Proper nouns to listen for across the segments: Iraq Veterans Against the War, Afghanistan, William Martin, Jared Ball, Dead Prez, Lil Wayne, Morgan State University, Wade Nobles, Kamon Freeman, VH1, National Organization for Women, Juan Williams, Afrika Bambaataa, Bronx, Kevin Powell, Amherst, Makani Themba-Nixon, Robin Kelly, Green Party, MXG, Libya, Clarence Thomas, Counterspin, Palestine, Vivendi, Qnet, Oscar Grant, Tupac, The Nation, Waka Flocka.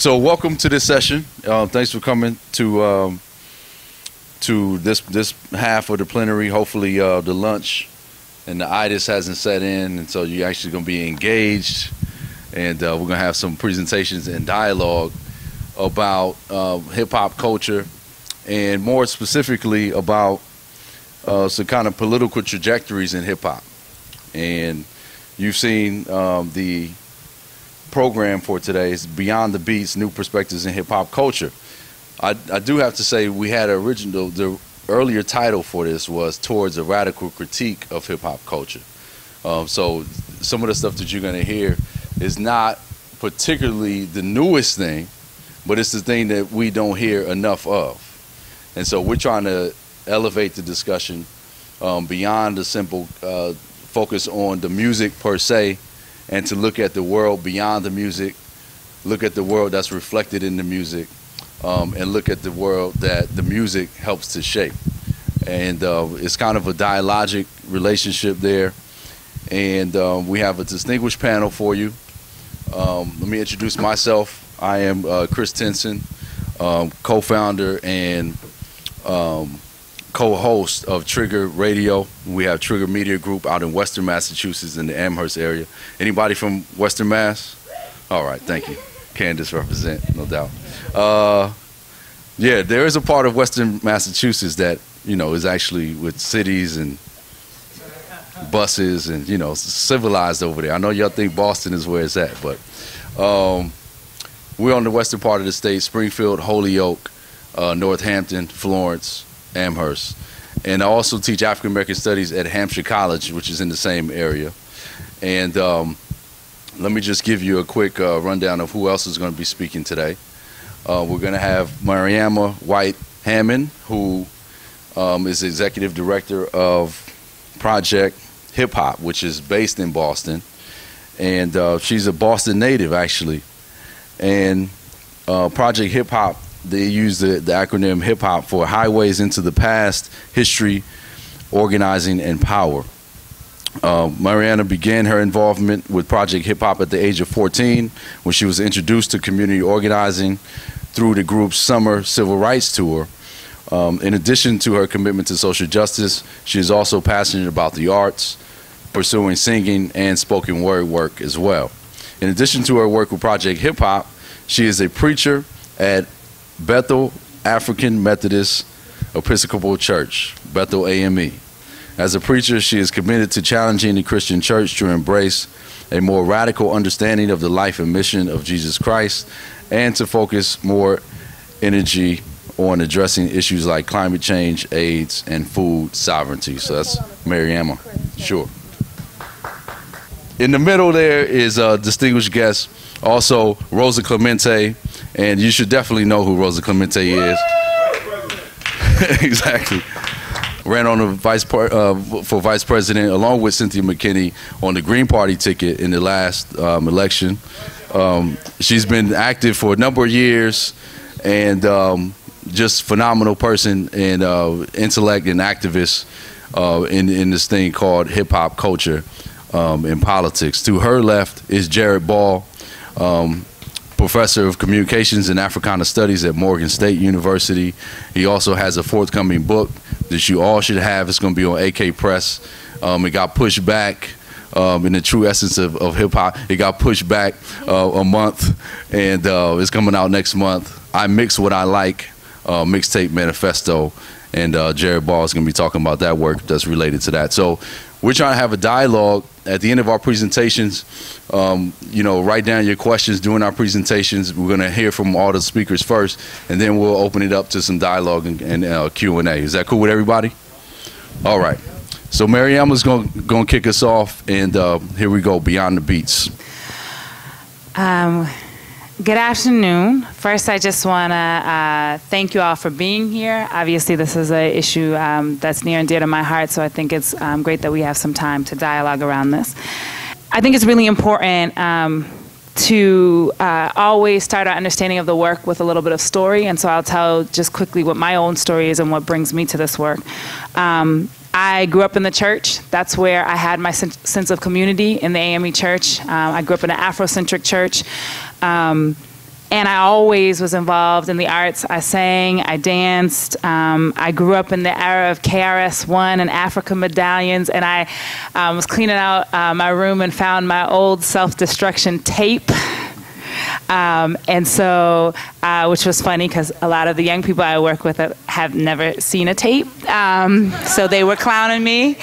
So welcome to this session. Thanks for coming to this half of the plenary. Hopefully the lunch and the itis hasn't set in, and so you're actually going to be engaged, and we're going to have some presentations and dialogue about hip-hop culture, and more specifically about some kind of political trajectories in hip-hop. And you've seen the program for today is Beyond the Beats, New Perspectives in Hip-Hop Culture. I do have to say we had the earlier title for this was Towards a Radical Critique of Hip-Hop Culture. So some of the stuff that you're going to hear is not particularly the newest thing, but it's the thing that we don't hear enough of. And so we're trying to elevate the discussion beyond the simple focus on the music per se, and to look at the world beyond the music, look at the world that's reflected in the music, and look at the world that the music helps to shape. And it's kind of a dialogic relationship there. And we have a distinguished panel for you. Let me introduce myself. I am Chris Tinson, co-founder and co-host of Trigger Radio. We have Trigger Media Group out in Western Massachusetts in the Amherst area. Anybody from Western Mass? All right, thank you. Candace represent, no doubt. Yeah, there is a part of Western Massachusetts that, you know, is actually with cities and buses and, you know, civilized over there. I know y'all think Boston is where it's at, but we're on the western part of the state: Springfield, Holyoke, Northampton, Florence, Amherst. And I also teach African American Studies at Hampshire College, which is in the same area. And let me just give you a quick rundown of who else is going to be speaking today. We're going to have Mariama White Hammond, who is executive director of Project Hip-Hop, which is based in Boston. And she's a Boston native, actually. And Project Hip-Hop, they use the acronym HIP-Hop for Highways into the Past, History, Organizing, and Power. Mariana began her involvement with Project Hip-Hop at the age of 14, when she was introduced to community organizing through the group's summer civil rights tour. In addition to her commitment to social justice, she is also passionate about the arts, pursuing singing and spoken word work as well. In addition to her work with Project Hip-Hop, she is a preacher at Bethel African Methodist Episcopal Church, Bethel AME. As a preacher, she is committed to challenging the Christian church to embrace a more radical understanding of the life and mission of Jesus Christ, and to focus more energy on addressing issues like climate change, AIDS, and food sovereignty. So that's Mariama. Sure. In the middle there is a distinguished guest, also Rosa Clemente, and you should definitely know who Rosa Clemente is. Exactly. Ran on the for vice president along with Cynthia McKinney on the Green Party ticket in the last election. She's been active for a number of years, and just phenomenal person and intellect and activist in this thing called hip hop culture. In politics. To her left is Jared Ball, professor of communications and Africana studies at Morgan State University. He also has a forthcoming book that you all should have. It's going to be on AK Press. It got pushed back in the true essence of hip hop. It got pushed back a month, and it's coming out next month. I Mix What I Like, mixtape manifesto. And Jared Ball is going to be talking about that work that's related to that. So we're trying to have a dialogue at the end of our presentations. You know, write down your questions during our presentations. We're going to hear from all the speakers first, and then we'll open it up to some dialogue and Q&A. Is that cool with everybody? All right. So Mariama's going to kick us off, and here we go, Beyond the Beats. Good afternoon. First, I just want to thank you all for being here. Obviously, this is an issue that's near and dear to my heart, so I think it's great that we have some time to dialogue around this. I think it's really important to always start our understanding of the work with a little bit of story, and so I'll tell just quickly what my own story is and what brings me to this work. I grew up in the church. That's where I had my sense of community, in the AME church. I grew up in an Afrocentric church. And I always was involved in the arts. I sang, I danced. I grew up in the era of KRS-One and Afrika medallions, and I was cleaning out my room and found my old self-destruction tape. Which was funny because a lot of the young people I work with have never seen a tape. So they were clowning me.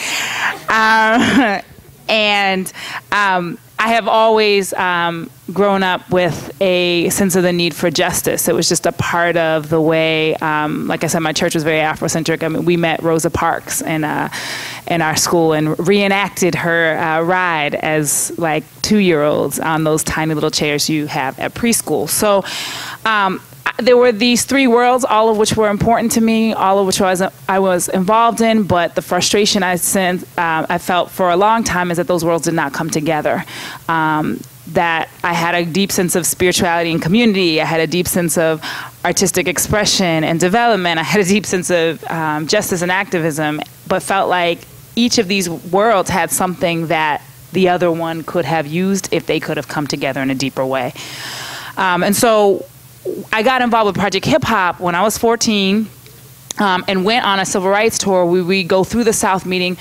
I have always grown up with a sense of the need for justice. It was just a part of the way, like I said, my church was very Afrocentric. I mean, we met Rosa Parks in our school and reenacted her ride as like 2-year-olds on those tiny little chairs you have at preschool. So there were these three worlds, all of which were important to me, all of which I was involved in, but the frustration I felt for a long time is that those worlds did not come together. That I had a deep sense of spirituality and community. I had a deep sense of artistic expression and development. I had a deep sense of justice and activism, but felt like each of these worlds had something that the other one could have used if they could have come together in a deeper way. And so I got involved with Project Hip-Hop when I was 14 and went on a civil rights tour where we go through the South meeting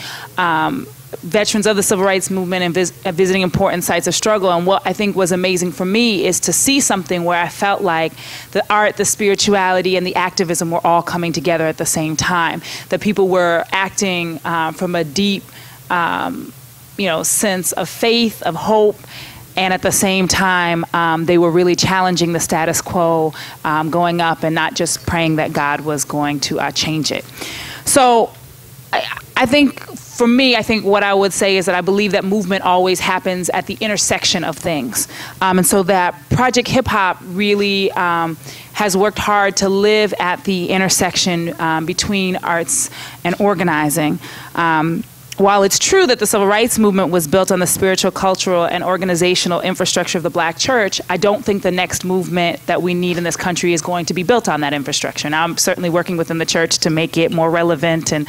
veterans of the civil rights movement and visiting important sites of struggle. And what I think was amazing for me is to see something where I felt like the art, the spirituality, and the activism were all coming together at the same time. That people were acting from a deep sense of faith, of hope, and at the same time, they were really challenging the status quo going up and not just praying that God was going to change it. So I think for me, I think what I would say is that I believe that movement always happens at the intersection of things. And so that Project Hip Hop really has worked hard to live at the intersection between arts and organizing. While it's true that the civil rights movement was built on the spiritual, cultural, and organizational infrastructure of the black church, I don't think the next movement that we need in this country is going to be built on that infrastructure. Now, I'm certainly working within the church to make it more relevant and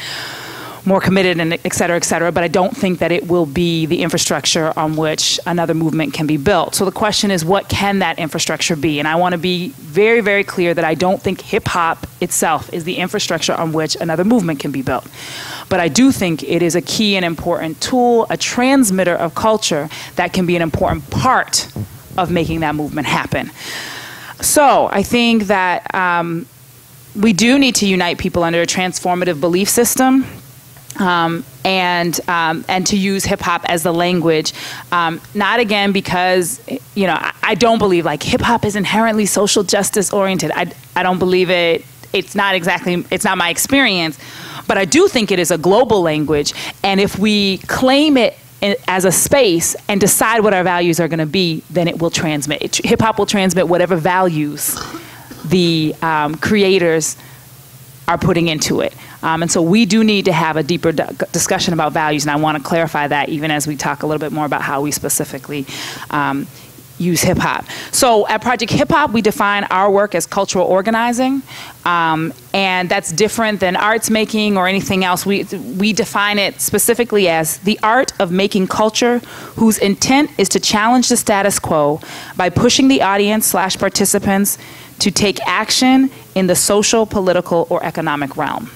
more committed and et cetera, but I don't think that it will be the infrastructure on which another movement can be built. So the question is, what can that infrastructure be? And I want to be very, very clear that I don't think hip-hop itself is the infrastructure on which another movement can be built. But I do think it is a key and important tool, a transmitter of culture that can be an important part of making that movement happen. So I think that we do need to unite people under a transformative belief system and to use hip hop as the language. Not again because, you know, I don't believe like hip hop is inherently social justice oriented. I don't believe it. It's not my experience. But I do think it is a global language, and if we claim it as a space and decide what our values are going to be, then it will transmit. Hip-hop will transmit whatever values the creators are putting into it. And so we do need to have a deeper discussion about values, and I want to clarify that even as we talk a little bit more about how we specifically use hip-hop. So at Project Hip-Hop, we define our work as cultural organizing, and that's different than arts making or anything else. We define it specifically as the art of making culture whose intent is to challenge the status quo by pushing the audience/participants to take action in the social, political, or economic realm.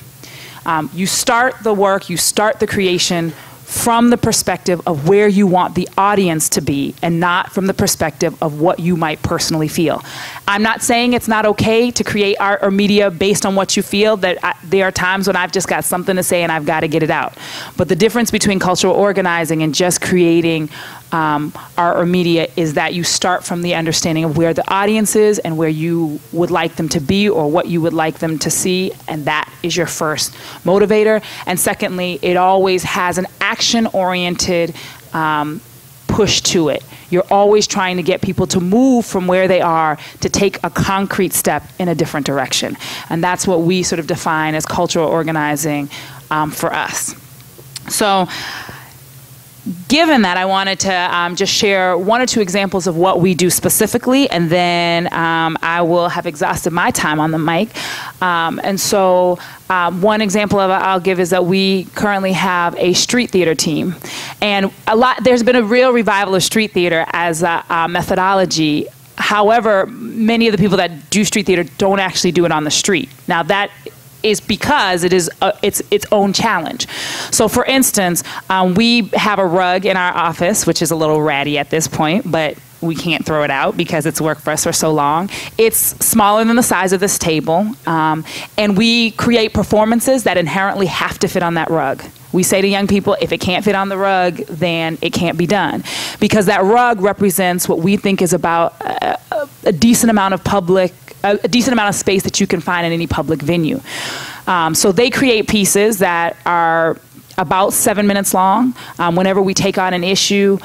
You start the work, you start the creation from the perspective of where you want the audience to be and not from the perspective of what you might personally feel. I'm not saying it's not okay to create art or media based on what you feel. There are times when I've just got something to say and I've got to get it out. But the difference between cultural organizing and just creating art or media is that you start from the understanding of where the audience is and where you would like them to be or what you would like them to see, and that is your first motivator. And secondly, it always has an action-oriented push to it. You're always trying to get people to move from where they are to take a concrete step in a different direction. And that's what we sort of define as cultural organizing for us. So given that, I wanted to just share one or two examples of what we do specifically, and then I will have exhausted my time on the mic. One example of it I'll give is that we currently have a street theater team. And there's been a real revival of street theater as a methodology. However, many of the people that do street theater don't actually do it on the street. Now that is because it is its own challenge. So for instance, we have a rug in our office, which is a little ratty at this point, but we can't throw it out because it's worked for us for so long. It's smaller than the size of this table, and we create performances that inherently have to fit on that rug. We say to young people, if it can't fit on the rug, then it can't be done. Because that rug represents what we think is about a decent amount of public, a decent amount of space that you can find in any public venue. So they create pieces that are about 7 minutes long. Whenever we take on an issue,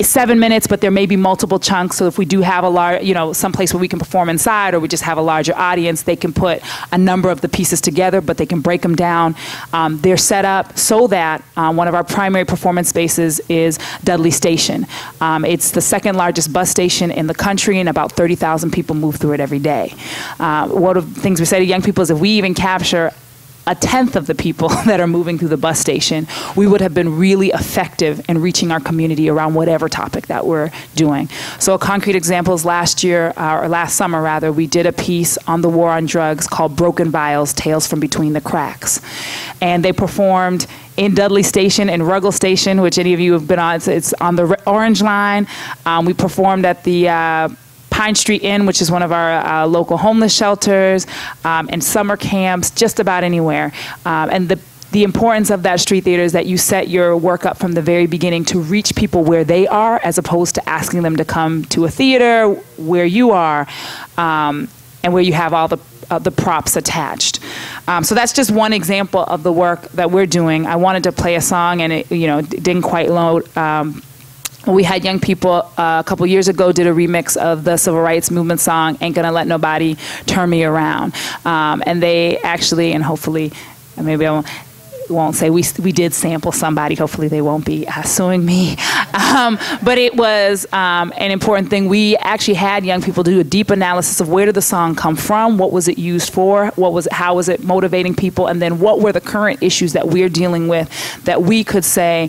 7 minutes, but there may be multiple chunks. So if we do have a large, you know, someplace where we can perform inside, or we just have a larger audience, they can put a number of the pieces together, but they can break them down. They're set up so that one of our primary performance spaces is Dudley Station. It's the second largest bus station in the country, and about 30,000 people move through it every day. One of the things we say to young people is, if we even capture a tenth of the people that are moving through the bus station, we would have been really effective in reaching our community around whatever topic that we're doing. So a concrete example is last summer, we did a piece on the war on drugs called Broken Vials, Tales from Between the Cracks. And they performed in Dudley Station and Ruggles Station, which any of you have been on, it's on the Orange Line. We performed at the Pine Street Inn, which is one of our local homeless shelters, and summer camps, just about anywhere. And the importance of that street theater is that you set your work up from the very beginning to reach people where they are, as opposed to asking them to come to a theater where you are and where you have all the props attached. So that's just one example of the work that we're doing. I wanted to play a song, and it, you know, didn't quite load. We had young people a couple years ago did a remix of the Civil Rights Movement song, Ain't Gonna Let Nobody Turn Me Around. And they actually, and hopefully, maybe I won't say, we did sample somebody, hopefully they won't be suing me. But it was an important thing. We actually had young people do a deep analysis of where did the song come from, what was it used for, how was it motivating people, and then what were the current issues that we're dealing with that we could say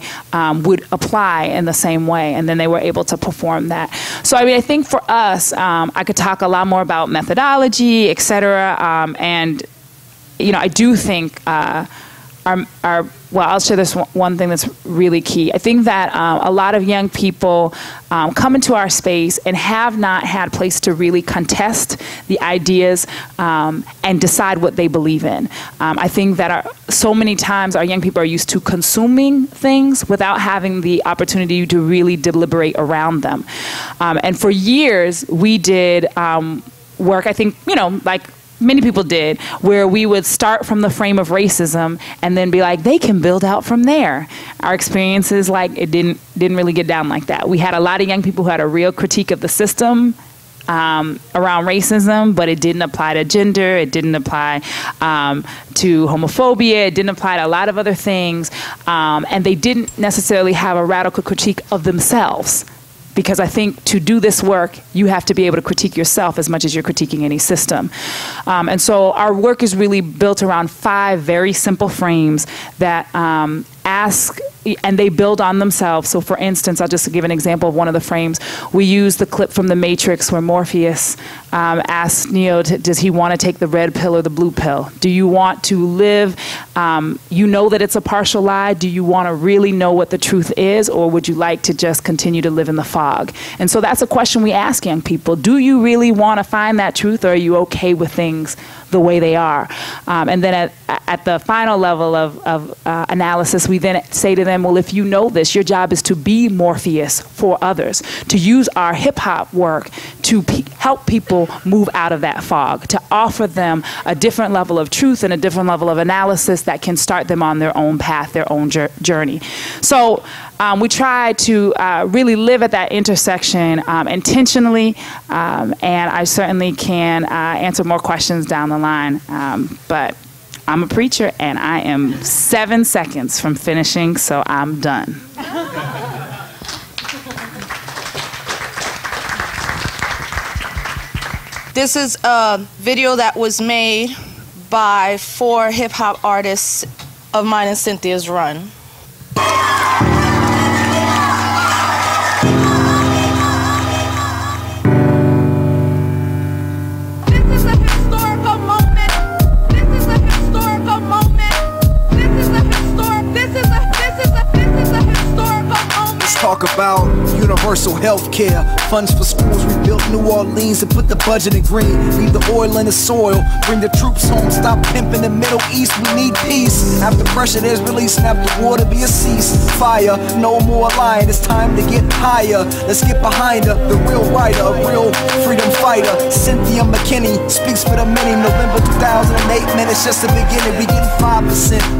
would apply in the same way, and then they were able to perform that. So I mean, I think for us, I could talk a lot more about methodology, et cetera, and you know, I do think well, I'll share this one thing that's really key. I think that a lot of young people come into our space and have not had place to really contest the ideas and decide what they believe in. I think that so many times our young people are used to consuming things without having the opportunity to really deliberate around them. And for years, we did work, I think, you know, like many people did, where we would start from the frame of racism and then be like, they can build out from there. Our experiences, like, it didn't really get down like that. We had a lot of young people who had a real critique of the system around racism, but it didn't apply to gender, it didn't apply to homophobia, it didn't apply to a lot of other things, and they didn't necessarily have a radical critique of themselves. Because I think to do this work, you have to be able to critique yourself as much as you're critiquing any system. And so our work is really built around 5 very simple frames that ask, and they build on themselves. So for instance, I'll just give an example of one of the frames. We use the clip from The Matrix where Morpheus asks Neo, does he want to take the red pill or the blue pill? Do you want to live, you know that it's a partial lie, do you want to really know what the truth is, or would you like to just continue to live in the fog? And so that's a question we ask young people. Do you really want to find that truth, or are you okay with things the way they are? And then at the final level of analysis, we then say to them, well, if you know this, your job is to be Morpheus for others, to use our hip-hop work to help people move out of that fog, to offer them a different level of truth and a different level of analysis that can start them on their own path, their own journey. So we try to really live at that intersection intentionally, and I certainly can answer more questions down the line, but I'm a preacher, and I am 7 seconds from finishing, so I'm done. This is a video that was made by 4 hip-hop artists of mine and Cynthia's run. about universal health care, funds for schools, rebuilt New Orleans and put the budget in green, leave the oil in the soil, bring the troops home, stop pimping the Middle East, we need peace. After pressure there's release, after war to be a ceasefire, no more lying, it's time to get higher. Let's get behind her, the real writer, a real freedom fighter. Cynthia McKinney speaks for the many. November 2008, man, it's just the beginning. We get 5%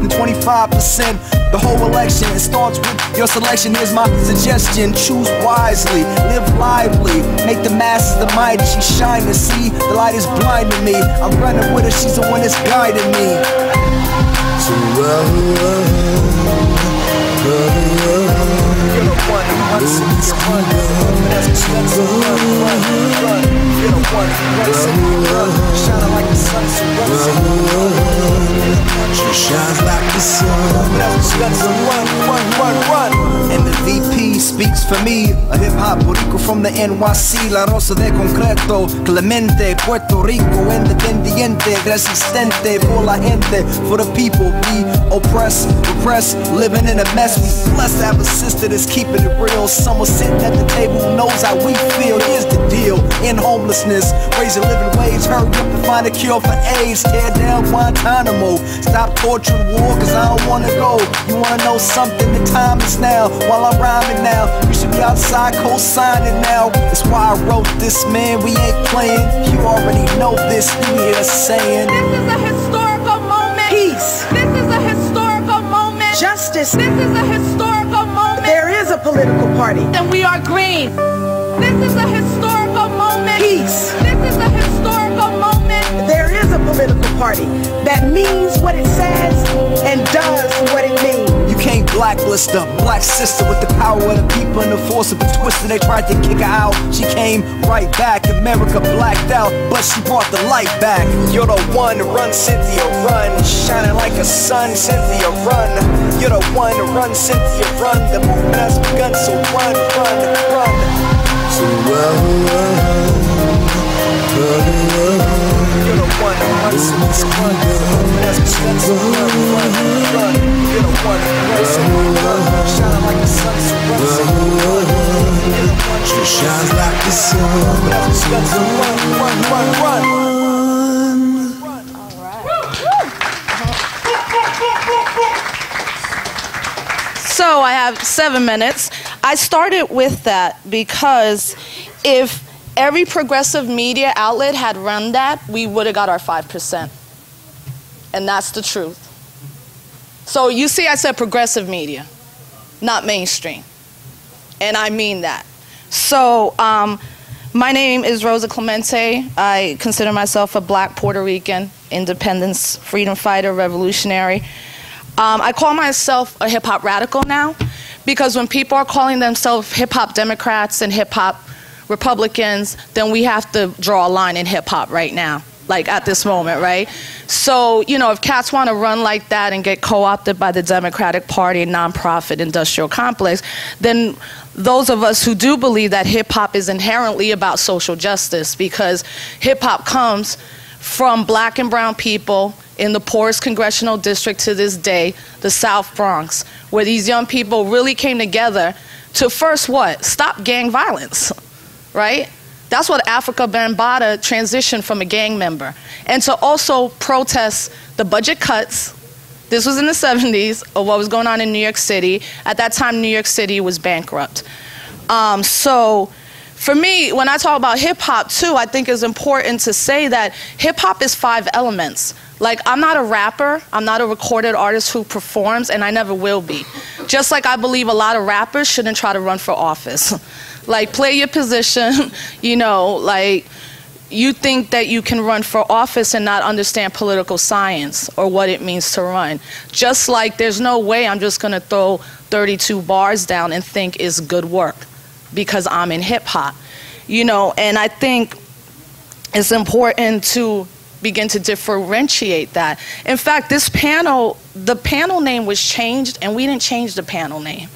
and 25%. The whole election, it starts with your selection. Here's my suggestion, choose wisely, live lively, make the masses the mighty. She's shining, see, the light is blinding me. I'm running with her, she's the one that's guiding me. So shining like the sun, she shines like the sun. And the VP speaks for me, a hip-hop Borico from the NYC, La Rosa de Concreto, Clemente, Puerto Rico, independiente, resistente, for la gente, for the people, we oppress, repress, living in a mess. We blessed to have a sister that's keeping it real, someone sitting at the table who knows how we feel. Here's the deal, in homelessness, raise a living wage, hurry up and find a cure for AIDS, tear down Guantanamo, stop torturing war, cause I don't wanna go. You wanna know something, the time is now, while I'm rhyming now, you should be outside co-signing now. That's why I wrote this, man, we ain't playing, you already know this, you hear us saying. This is a historical moment. Peace. This is a historical moment. Justice. This is a historical moment. There is a political party. And we are green. This is a historical moment. Peace. This is a historical moment. There is a political party that means what it says and does what it means. Can't blacklist a black sister with the power of the people and the force of the twist, and they tried to kick her out. She came right back. America blacked out, but she brought the light back. You're the one, run Cynthia, run. Shining like a sun, Cynthia, run. You're the one, run Cynthia, run. The movement has begun, so run, run, run. So run, run, run. You're the one, run, run, run. You're the one, run, shining like the sun, run. She shines like the sun. Run. All right. So I have 7 minutes. I started with that because if every progressive media outlet had run that, we would have got our 5%. And that's the truth. So you see, I said progressive media, not mainstream. And I mean that. So my name is Rosa Clemente. I consider myself a black Puerto Rican, independence, freedom fighter, revolutionary. I call myself a hip hop radical now, because when people are calling themselves hip hop Democrats and hip hop Republicans, then we have to draw a line in hip hop right now, like at this moment, right? So, you know, if cats want to run like that and get co-opted by the Democratic Party nonprofit industrial complex, then those of us who do believe that hip hop is inherently about social justice, because hip hop comes from black and brown people in the poorest congressional district to this day, the South Bronx, where these young people really came together to first what? Stop gang violence. Right? That's what Afrika Bambaataa transitioned from a gang member. And to also protest the budget cuts, this was in the 70s, of what was going on in New York City. At that time, New York City was bankrupt. So for me, when I talk about hip hop too, I think it's important to say that hip hop is 5 elements. Like, I'm not a rapper, I'm not a recorded artist who performs, and I never will be. Just like I believe a lot of rappers shouldn't try to run for office. Like, play your position, you know, like, you think that you can run for office and not understand political science or what it means to run. Just like there's no way I'm just gonna throw 32 bars down and think it's good work because I'm in hip hop, you know, and I think it's important to begin to differentiate that. In fact, this panel, the panel name was changed and we didn't change the panel name.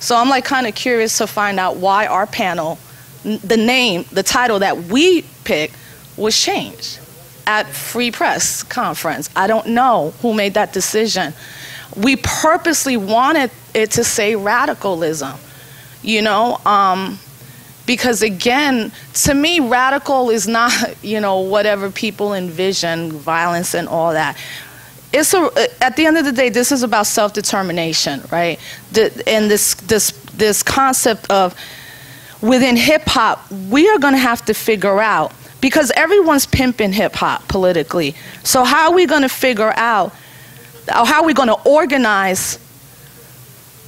So I'm like kind of curious to find out why our panel, the name, the title that we picked was changed at Free Press Conference. I don't know who made that decision. We purposely wanted it to say radicalism you know? Because again, to me, radical is not, you know, whatever people envision, violence and all that. It's a, at the end of the day, this is about self-determination, right? And this concept of, within hip hop, we are gonna have to figure out, because everyone's pimping hip hop politically. So how are we gonna figure out, or how are we gonna organize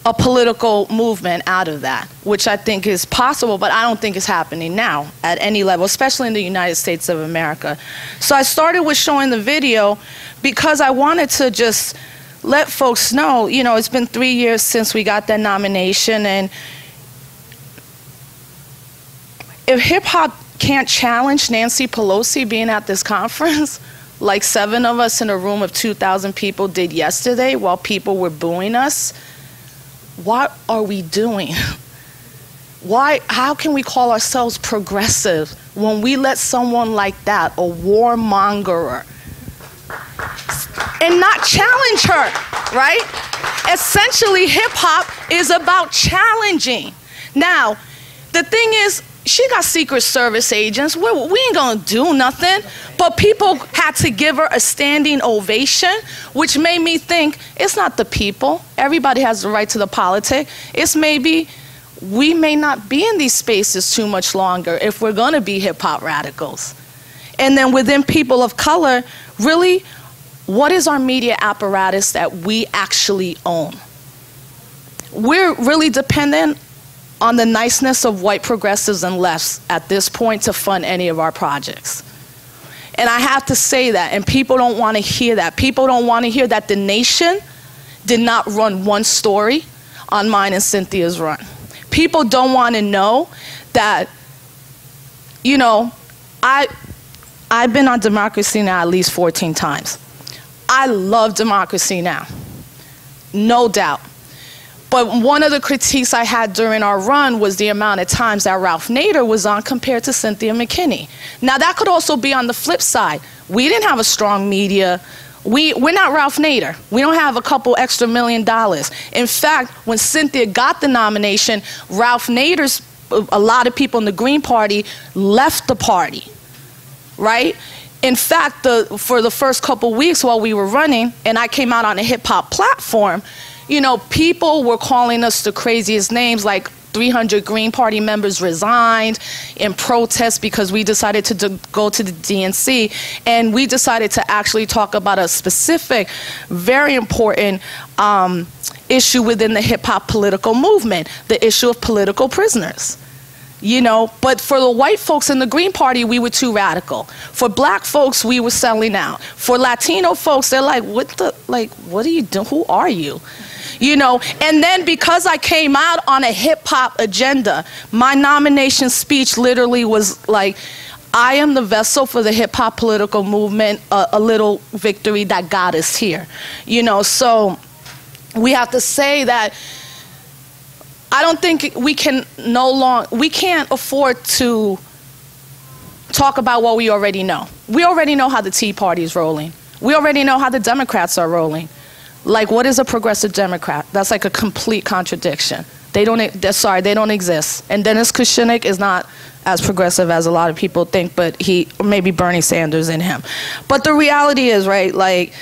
a political movement out of that, which I think is possible, but I don't think it's happening now at any level, especially in the United States of America. So I started with showing the video because I wanted to just let folks know, you know, it's been 3 years since we got that nomination, and if hip hop can't challenge Nancy Pelosi being at this conference, like 7 of us in a room of 2,000 people did yesterday while people were booing us, what are we doing? Why, how can we call ourselves progressive when we let someone like that, a warmongerer, and not challenge her, right? Essentially, hip hop is about challenging. Now, the thing is, she got Secret Service agents. We ain't gonna do nothing. But people had to give her a standing ovation, which made me think it's not the people. Everybody has the right to the politic. It's maybe we may not be in these spaces too much longer if we're gonna be hip hop radicals. And then within people of color, really, what is our media apparatus that we actually own? We're really dependent on the niceness of white progressives and lefts at this point to fund any of our projects. And I have to say that, and people don't want to hear that. People don't want to hear that the nation did not run one story on mine and Cynthia's run. People don't want to know that, you know, I've been on Democracy Now! At least 14 times. I love Democracy Now!, no doubt. But one of the critiques I had during our run was the amount of times that Ralph Nader was on compared to Cynthia McKinney. Now that could also be on the flip side. We didn't have a strong media. We're not Ralph Nader. We don't have a couple extra $1 million. In fact, when Cynthia got the nomination, Ralph Nader's, a lot of people in the Green Party left the party, right? In fact, for the first couple weeks while we were running, and I came out on a hip hop platform, you know, people were calling us the craziest names, like 300 Green Party members resigned in protest because we decided to go to the DNC, and we decided to actually talk about a specific, very important issue within the hip hop political movement, the issue of political prisoners. You know, but for the white folks in the Green Party, we were too radical. For black folks, we were selling out. For Latino folks, they're like, what are you doing? Who are you? You know, and then because I came out on a hip hop agenda, my nomination speech literally was like, I am the vessel for the hip hop political movement, a little victory that got us here. You know, so we have to say that I don't think we can't afford to talk about what we already know. We already know how the Tea Party is rolling. We already know how the Democrats are rolling. Like, what is a progressive Democrat? That's like a complete contradiction. They don't exist. And Dennis Kucinich is not as progressive as a lot of people think, but maybe Bernie Sanders in him. But the reality is, right, like,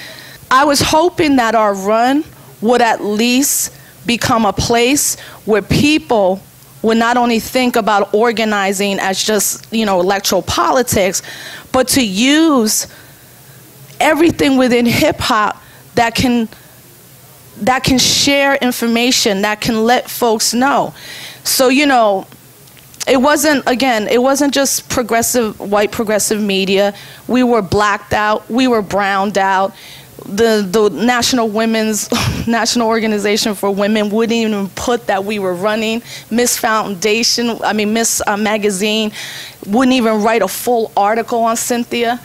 I was hoping that our run would at least become a place where people would not only think about organizing as just, you know, electoral politics, but to use everything within hip hop that can share information, that can let folks know. So, you know, it wasn't just progressive, white progressive media. We were blacked out, we were browned out. The National Organization for Women wouldn't even put that we were running. Miss Magazine wouldn't even write a full article on Cynthia.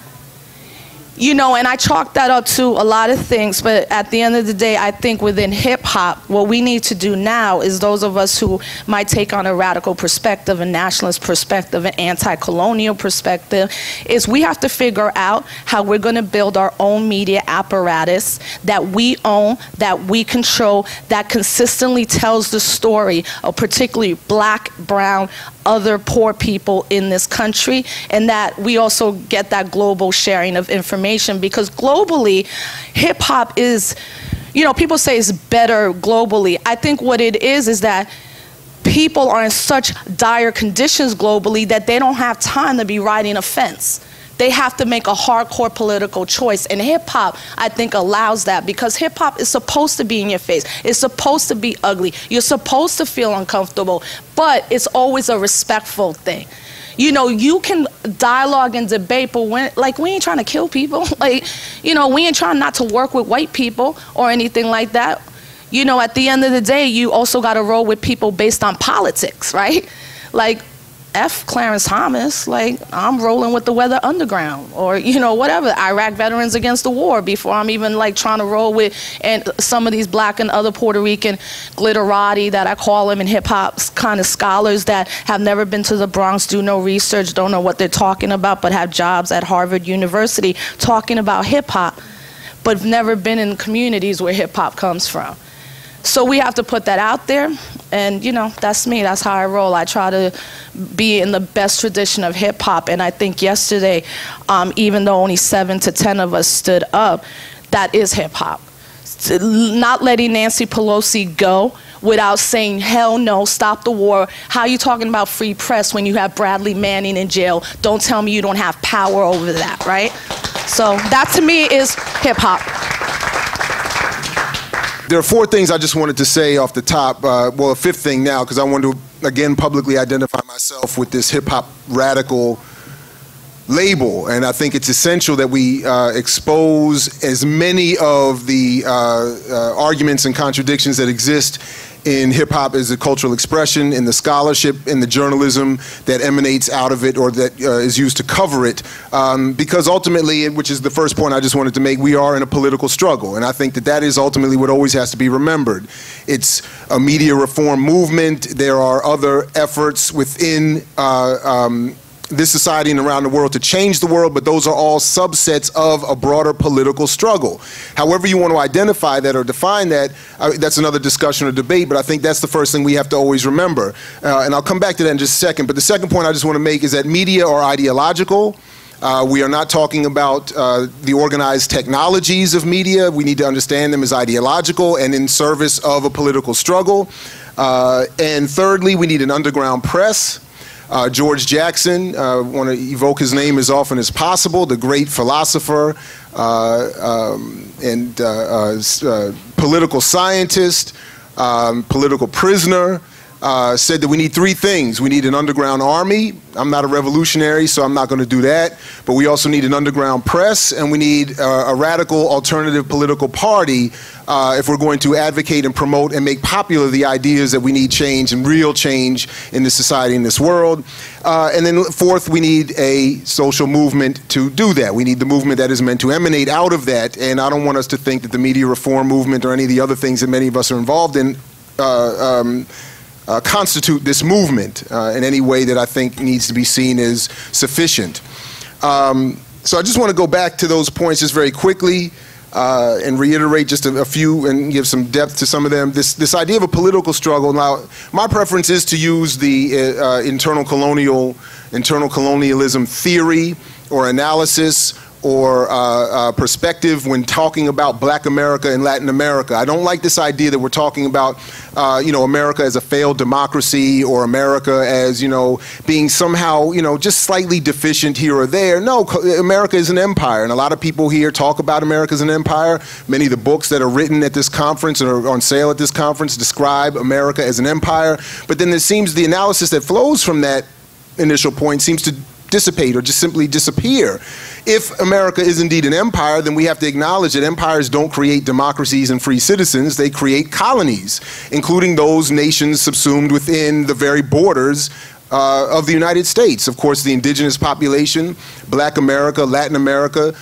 You know, and I chalk that up to a lot of things, but at the end of the day, I think within hip-hop, what we need to do now is those of us who might take on a radical perspective, a nationalist perspective, an anti-colonial perspective, is we have to figure out how we're going to build our own media apparatus that we own, that we control, that consistently tells the story of particularly black, brown, other poor people in this country, and that we also get that global sharing of information, because globally, hip-hop is, you know, people say it's better globally. I think what it is that people are in such dire conditions globally that they don't have time to be riding a fence. They have to make a hardcore political choice, and hip-hop, I think, allows that, because hip-hop is supposed to be in your face. It's supposed to be ugly. You're supposed to feel uncomfortable, but it's always a respectful thing. You know, you can dialogue and debate, but when, like, we ain't trying to kill people. Like, you know, we ain't trying not to work with white people or anything like that. You know, at the end of the day, you also got to roll with people based on politics, right? Like, F Clarence Thomas, like, I'm rolling with the Weather Underground, or, you know, whatever, Iraq Veterans Against the War, before I'm even like trying to roll with and some of these black and other Puerto Rican glitterati that I call them in hip hop kind of scholars that have never been to the Bronx, do no research, don't know what they're talking about, but have jobs at Harvard University talking about hip hop, but have never been in communities where hip hop comes from. So we have to put that out there, and you know, that's me, that's how I roll. I try to be in the best tradition of hip hop, and I think yesterday, even though only 7 to 10 of us stood up, that is hip hop. Not letting Nancy Pelosi go without saying, hell no, stop the war. How are you talking about free press when you have Bradley Manning in jail? Don't tell me you don't have power over that, right? So that to me is hip hop. There are 4 things I just wanted to say off the top, well, a 5th thing now, because I want to, again, publicly identify myself with this hip-hop radical label, and I think it's essential that we expose as many of the arguments and contradictions that exist in hip-hop as a cultural expression, in the scholarship, in the journalism that emanates out of it, or that is used to cover it, because ultimately, which is the first point I just wanted to make, we are in a political struggle, and I think that that is ultimately what always has to be remembered. It's a media reform movement. There are other efforts within this society and around the world to change the world, but those are all subsets of a broader political struggle. However you want to identify that or define that, that's another discussion or debate, but I think that's the first thing we have to always remember. And I'll come back to that in just a second, but the second point I just want to make is that media are ideological. We are not talking about the organized technologies of media. We need to understand them as ideological and in service of a political struggle. And thirdly, we need an underground press. George Jackson, want to evoke his name as often as possible, the great philosopher and political scientist, political prisoner, said that we need 3 things. We need an underground army. I'm not a revolutionary, so I'm not going to do that. But we also need an underground press, and we need a radical alternative political party if we're going to advocate and promote and make popular the ideas that we need change and real change in this society, in this world. And then 4th, we need a social movement to do that. We need the movement that is meant to emanate out of that. And I don't want us to think that the media reform movement or any of the other things that many of us are involved in constitute this movement in any way that I think needs to be seen as sufficient. So I just want to go back to those points just very quickly and reiterate just a few and give some depth to some of them. This idea of a political struggle. Now, my preference is to use the internal colonialism theory or analysis or perspective when talking about Black America and Latin America. I don't like this idea that we're talking about, you know, America as a failed democracy or America as, you know, being somehow, you know, just slightly deficient here or there. No, America is an empire, and a lot of people here talk about America as an empire. Many of the books that are written at this conference and are on sale at this conference describe America as an empire, but then there seems the analysis that flows from that initial point seems to dissipate or just simply disappear. If America is indeed an empire, then we have to acknowledge that empires don't create democracies and free citizens, they create colonies, including those nations subsumed within the very borders of the United States. Of course, the indigenous population, Black America, Latin America,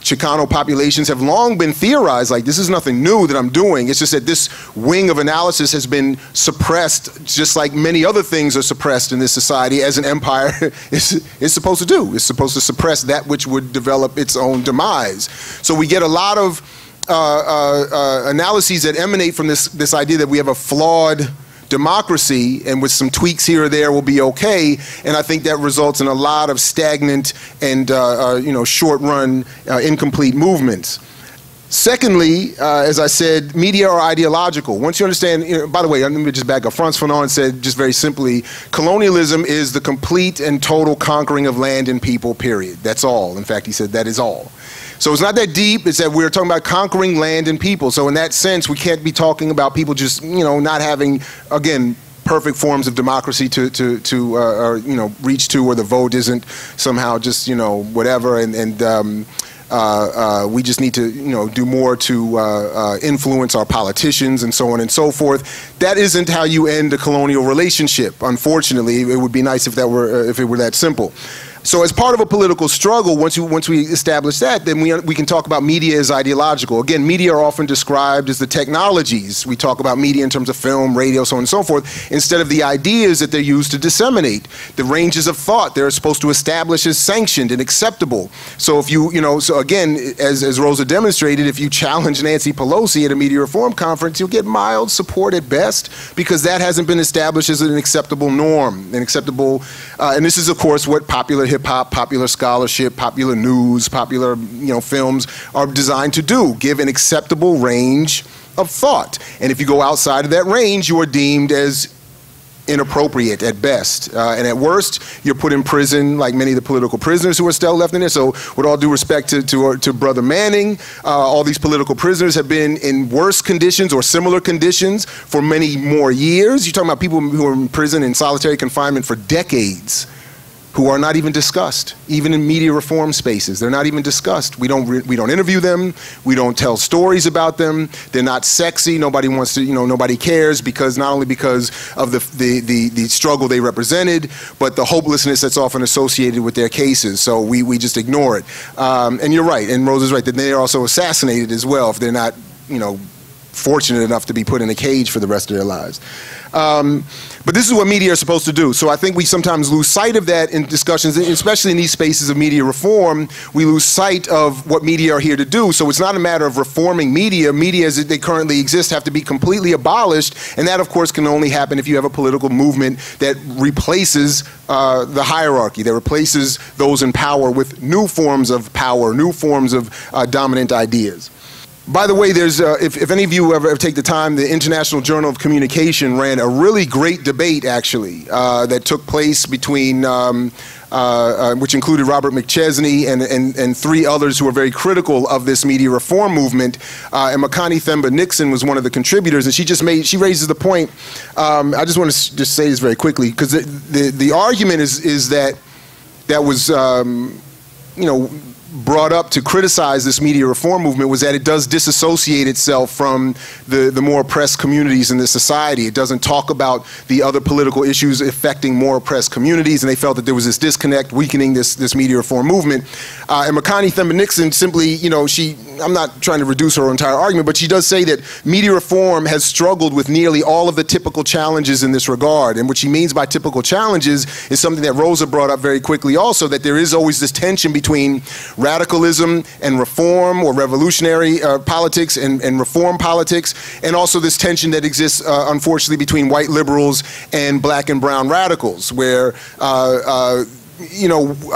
Chicano populations have long been theorized, like this is nothing new that I'm doing. It's just that this wing of analysis has been suppressed, just like many other things are suppressed in this society as an empire is supposed to do. It's supposed to suppress that which would develop its own demise. So we get a lot of analyses that emanate from this idea that we have a flawed democracy, and with some tweaks here or there will be okay, and I think that results in a lot of stagnant and short-run incomplete movements. Secondly, as I said, media are ideological. Once you understand, by the way, let me just back up. Frantz Fanon said, just very simply, colonialism is the complete and total conquering of land and people, period. That's all. In fact, he said that is all. So it's not that deep, it's that we're talking about conquering land and people. So in that sense, we can't be talking about people just, not having, again, perfect forms of democracy reach to, or the vote isn't somehow just, whatever, we just need to, do more to influence our politicians and so on and so forth. That isn't how you end a colonial relationship, unfortunately. It would be nice if that were, if it were that simple. So as part of a political struggle, once we establish that, then we can talk about media as ideological. Again, media are often described as the technologies. We talk about media in terms of film, radio, so on and so forth, instead of the ideas that they're used to disseminate. The ranges of thought they're supposed to establish as sanctioned and acceptable. So if so again, as Rosa demonstrated, if you challenge Nancy Pelosi at a media reform conference, you'll get mild support at best, because that hasn't been established as an acceptable norm, an acceptable, and this is of course what popular hip-hop, popular scholarship, popular news, popular films are designed to do, give an acceptable range of thought. And if you go outside of that range, you are deemed as inappropriate at best. And at worst, you're put in prison, like many of the political prisoners who are still left in there. So with all due respect to Brother Manning, all these political prisoners have been in worse conditions or similar conditions for many more years. You're talking about people who are in prison in solitary confinement for decades, who are not even discussed, even in media reform spaces. They're not even discussed. We don't interview them. We don't tell stories about them. They're not sexy. Nobody wants to, nobody cares, because not only because of the struggle they represented, but the hopelessness that's often associated with their cases. So we just ignore it. And you're right, and Rosa's right, that they are also assassinated as well if they're not, fortunate enough to be put in a cage for the rest of their lives. But this is what media are supposed to do. So I think we sometimes lose sight of that in discussions, especially in these spaces of media reform. We lose sight of what media are here to do. So it's not a matter of reforming media. Media as they currently exist have to be completely abolished. And that, of course, can only happen if you have a political movement that replaces the hierarchy, that replaces those in power with new forms of power, new forms of dominant ideas. By the way, there's, if any of you ever take the time, the International Journal of Communication ran a really great debate, actually, that took place between, which included Robert McChesney and three others who were very critical of this media reform movement. And Makani Themba-Nixon was one of the contributors, and she raises the point. I just want to just say this very quickly, because the argument is that was, brought up to criticize this media reform movement was that it does disassociate itself from the more oppressed communities in this society. It doesn't talk about the other political issues affecting more oppressed communities, and they felt that there was this disconnect weakening this media reform movement. And Makani Themba-Nixon simply, I'm not trying to reduce her entire argument, but she does say that media reform has struggled with nearly all of the typical challenges in this regard. And what she means by typical challenges is something that Rosa brought up very quickly also, that there is always this tension between radicalism and reform, or revolutionary politics and reform politics, and also this tension that exists, unfortunately, between white liberals and black and brown radicals, where a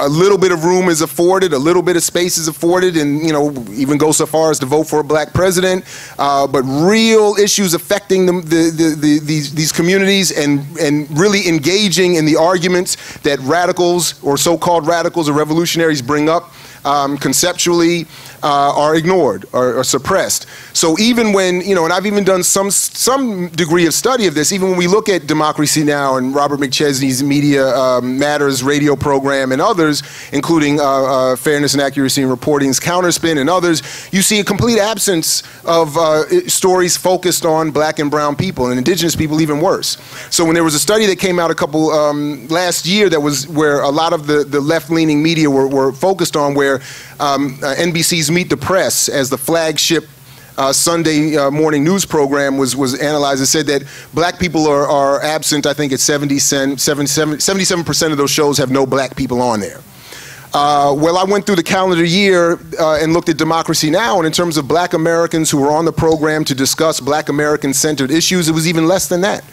little bit of room is afforded, a little bit of space is afforded, and even go so far as to vote for a black president, but real issues affecting these communities and really engaging in the arguments that radicals or so-called radicals or revolutionaries bring up conceptually are ignored or suppressed. So even when, you know, and I've even done some degree of study of this, even when we look at Democracy Now! And Robert McChesney's Media Matters radio program and others, including Fairness and Accuracy in Reporting's Counterspin and others, you see a complete absence of stories focused on black and brown people, and indigenous people even worse. So when there was a study that came out a couple last year that was where a lot of the left-leaning media were focused on, where NBC's Meet the Press as the flagship Sunday morning news program was analyzed and said that black people are absent. I think it's 77% of those shows have no black people on there. Well, I went through the calendar year and looked at Democracy Now! And in terms of black Americans who were on the program to discuss black American-centered issues, it was even less than that.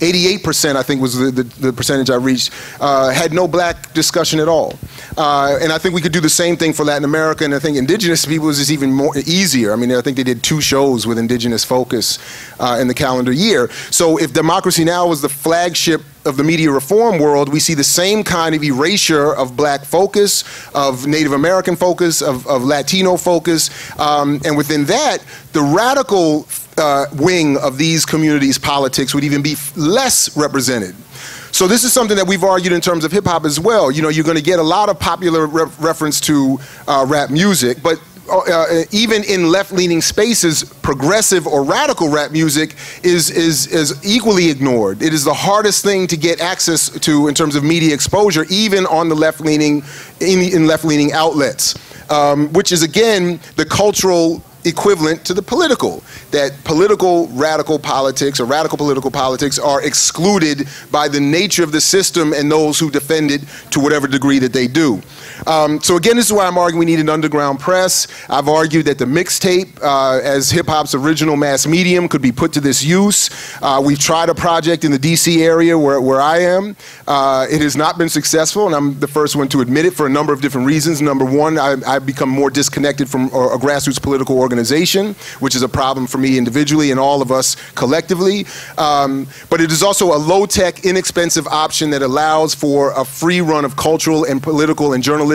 88%, I think, was the percentage I reached, had no black discussion at all. And I think we could do the same thing for Latin America, and I think indigenous people was just even more easier. I mean, I think they did 2 shows with indigenous focus in the calendar year. So if Democracy Now! Was the flagship of the media reform world, we see the same kind of erasure of black focus, of Native American focus, of Latino focus, and within that, the radical wing of these communities' politics would even be less represented. So this is something that we've argued in terms of hip-hop as well. You know, you're going to get a lot of popular reference to rap music, but even in left-leaning spaces, progressive or radical rap music is equally ignored. It is the hardest thing to get access to in terms of media exposure, even on the left-leaning in left-leaning outlets, which is again the cultural equivalent to the political, that political radical politics or radical political politics are excluded by the nature of the system and those who defend it to whatever degree that they do. So again, this is why I'm arguing we need an underground press. I've argued that the mixtape as hip-hop's original mass medium could be put to this use. We've tried a project in the DC area where I am. It has not been successful, and I'm the first one to admit it for a number of different reasons. Number one, I've become more disconnected from a grassroots political organization, which is a problem for me individually and all of us collectively. But it is also a low-tech, inexpensive option that allows for a free run of cultural and political and journalistic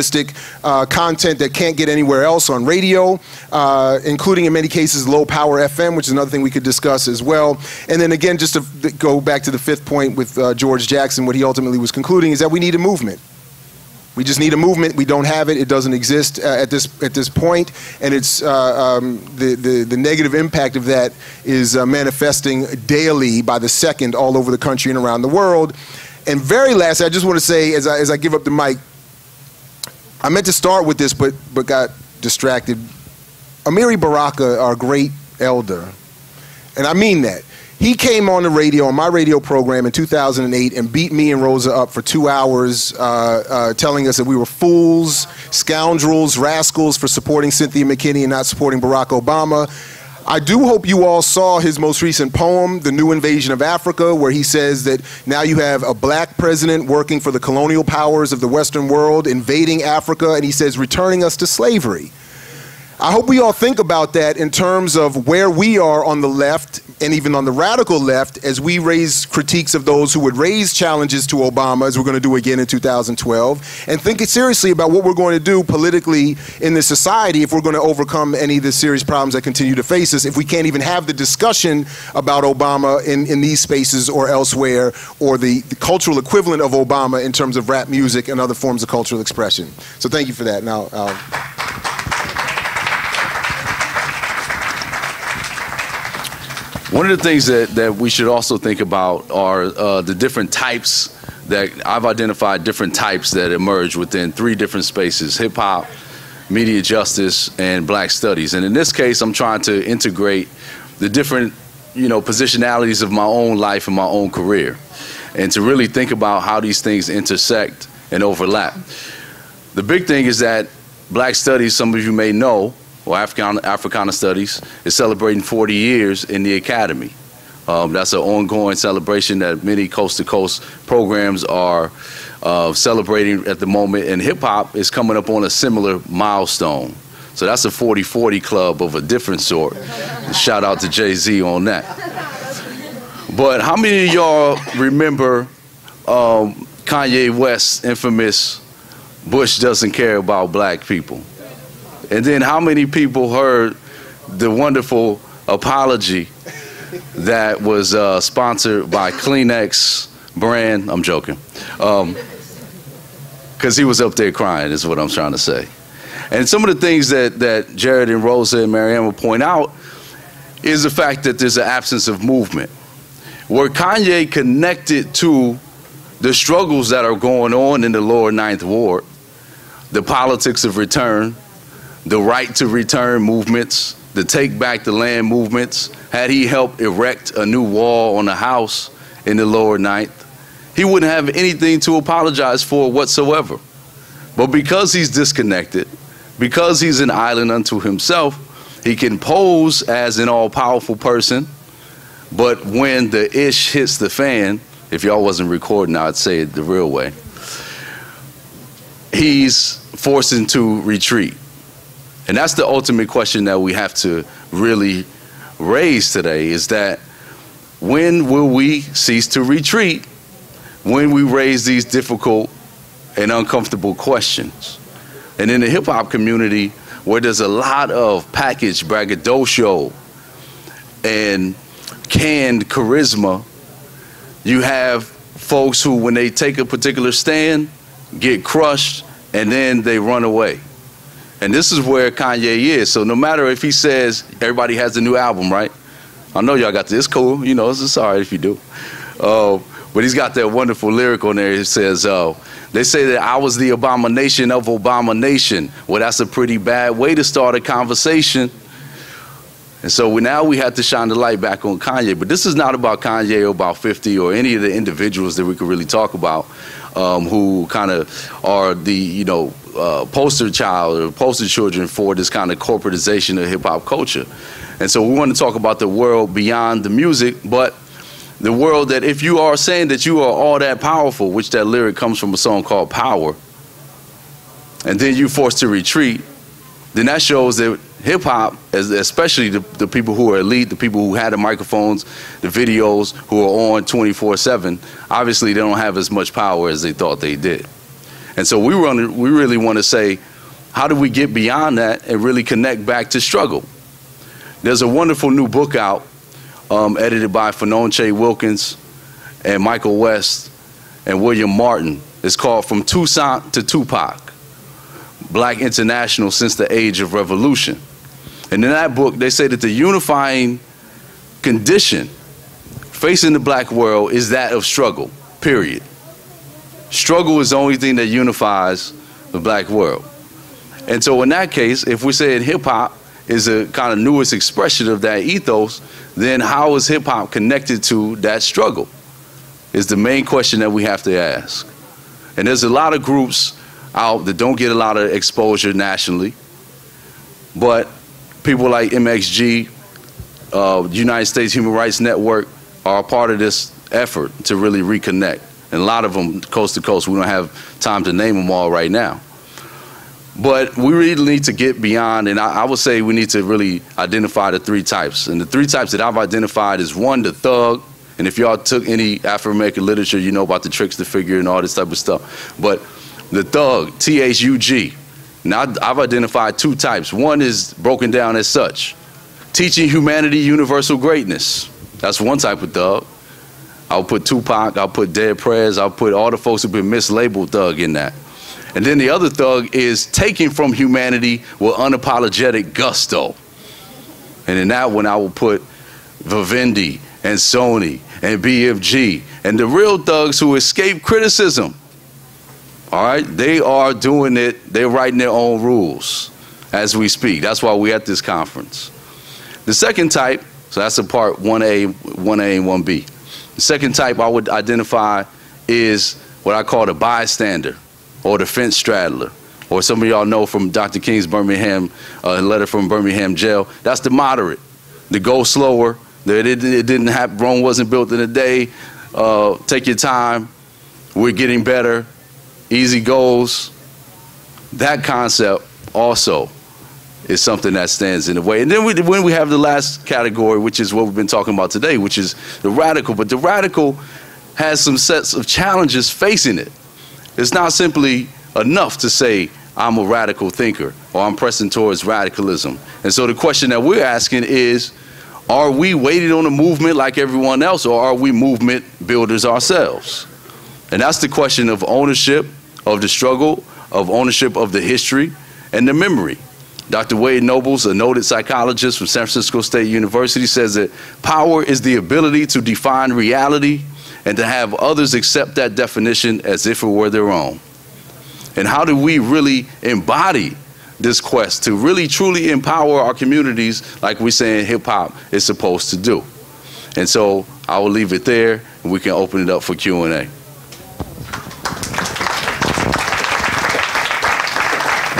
content that can't get anywhere else on radio, including in many cases low-power FM, which is another thing we could discuss as well. And then again, just to go back to the fifth point with George Jackson, what he ultimately was concluding is that we need a movement. We just need a movement. We don't have it. It doesn't exist at this point, and it's the negative impact of that is manifesting daily by the second all over the country and around the world. And very lastly, I just want to say, as I give up the mic, I meant to start with this, but got distracted. Amiri Baraka, our great elder, and I mean that. He came on the radio, on my radio program in 2008, and beat me and Rosa up for 2 hours, telling us that we were fools, scoundrels, rascals for supporting Cynthia McKinney and not supporting Barack Obama. I do hope you all saw his most recent poem, The New Invasion of Africa, where he says that now you have a black president working for the colonial powers of the Western world, invading Africa, and he says, returning us to slavery. I hope we all think about that in terms of where we are on the left and even on the radical left as we raise critiques of those who would raise challenges to Obama, as we're going to do again in 2012, and think seriously about what we're going to do politically in this society if we're going to overcome any of the serious problems that continue to face us, if we can't even have the discussion about Obama in these spaces or elsewhere, or the cultural equivalent of Obama in terms of rap music and other forms of cultural expression. So thank you for that. Now, one of the things that we should also think about are the different types that I've identified, different types that emerge within 3 different spaces: hip hop, media justice, and black studies. And in this case, I'm trying to integrate the different, you know, positionalities of my own life and my own career, and to really think about how these things intersect and overlap. The big thing is that black studies, some of you may know, or Africana Studies, is celebrating 40 years in the academy. That's an ongoing celebration that many coast-to-coast programs are celebrating at the moment, and hip-hop is coming up on a similar milestone. So that's a 40-40 club of a different sort. Shout out to Jay-Z on that. But how many of y'all remember Kanye West's infamous, Bush doesn't care about black people? And then how many people heard the wonderful apology that was sponsored by Kleenex brand? I'm joking. 'Cause he was up there crying is what I'm trying to say. And some of the things that Jared and Rosa and Mariama point out is the fact that there's an absence of movement. Where Kanye connected to the struggles that are going on in the lower Ninth Ward, the politics of return, the right to return movements, the take back the land movements, had he helped erect a new wall on the house in the lower Ninth, he wouldn't have anything to apologize for whatsoever. But because he's disconnected, because he's an island unto himself, he can pose as an all-powerful person, but when the ish hits the fan, if y'all wasn't recording, I'd say it the real way, he's forced into retreat. And that's the ultimate question that we have to really raise today, is that when will we cease to retreat when we raise these difficult and uncomfortable questions? And in the hip-hop community, where there's a lot of packaged braggadocio and canned charisma, you have folks who, when they take a particular stand, get crushed, and then they run away. And this is where Kanye is. So no matter if he says, everybody has a new album, right? I know y'all got this, it's cool, you know, it's all right if you do. But he's got that wonderful lyric on there. It says, they say that I was the abomination of Obama Nation. Well, that's a pretty bad way to start a conversation. And so now we have to shine the light back on Kanye. But this is not about Kanye or about 50 or any of the individuals that we could really talk about who kind of are the, you know, poster child or poster children for this kind of corporatization of hip hop culture. And so we want to talk about the world beyond the music, but the world that if you are saying that you are all that powerful, which that lyric comes from a song called Power, and then you're forced to retreat, then that shows that hip hop, especially the people who are elite, the people who had the microphones, the videos, who are on 24/7, obviously they don't have as much power as they thought they did. And so we really want to say, how do we get beyond that and really connect back to struggle? There's a wonderful new book out, edited by Fenonche Wilkins and Michael West and William Martin. It's called From Tucson to Tupac, Black International Since the Age of Revolution. And in that book, they say that the unifying condition facing the black world is that of struggle, period. Struggle is the only thing that unifies the black world. And so in that case, if we say in hip-hop, is a kind of newest expression of that ethos, then how is hip hop connected to that struggle? Is the main question that we have to ask. And there's a lot of groups out that don't get a lot of exposure nationally, but people like MXG, United States Human Rights Network are a part of this effort to really reconnect. And a lot of them coast to coast, we don't have time to name them all right now. But we really need to get beyond, and I would say we need to really identify the three types. And the three types that I've identified is one, the thug. And if y'all took any Afro-American literature, you know about the tricks, the figure, and all this type of stuff. But the thug, T-H-U-G. Now, I've identified two types. One is broken down as such. Teaching humanity universal greatness. That's one type of thug. I'll put Tupac, I'll put Dead Prez, I'll put all the folks who've been mislabeled thug in that. And then the other thug is taken from humanity with unapologetic gusto. And in that one, I will put Vivendi and Sony and BFG and the real thugs who escape criticism. All right, they are doing it. They're writing their own rules as we speak. That's why we're at this conference. The second type, so that's a part 1A, 1A and 1B. The second type I would identify is what I call the bystander, or the fence straddler, or some of y'all know from Dr. King's Birmingham, letter from Birmingham jail, that's the moderate, the go slower, that it didn't happen, Rome wasn't built in a day, take your time, we're getting better, easy goals. That concept also is something that stands in the way. And then when we have the last category, which is what we've been talking about today, which is the radical, but the radical has some sets of challenges facing it. It's not simply enough to say, I'm a radical thinker, or I'm pressing towards radicalism. And so the question that we're asking is, are we waiting on a movement like everyone else, or are we movement builders ourselves? And that's the question of ownership of the struggle, of ownership of the history and the memory. Dr. Wade Nobles, a noted psychologist from San Francisco State University, says that power is the ability to define reality and to have others accept that definition as if it were their own. And how do we really embody this quest to really truly empower our communities like we say in hip-hop is supposed to do? And so I will leave it there, and we can open it up for Q&A.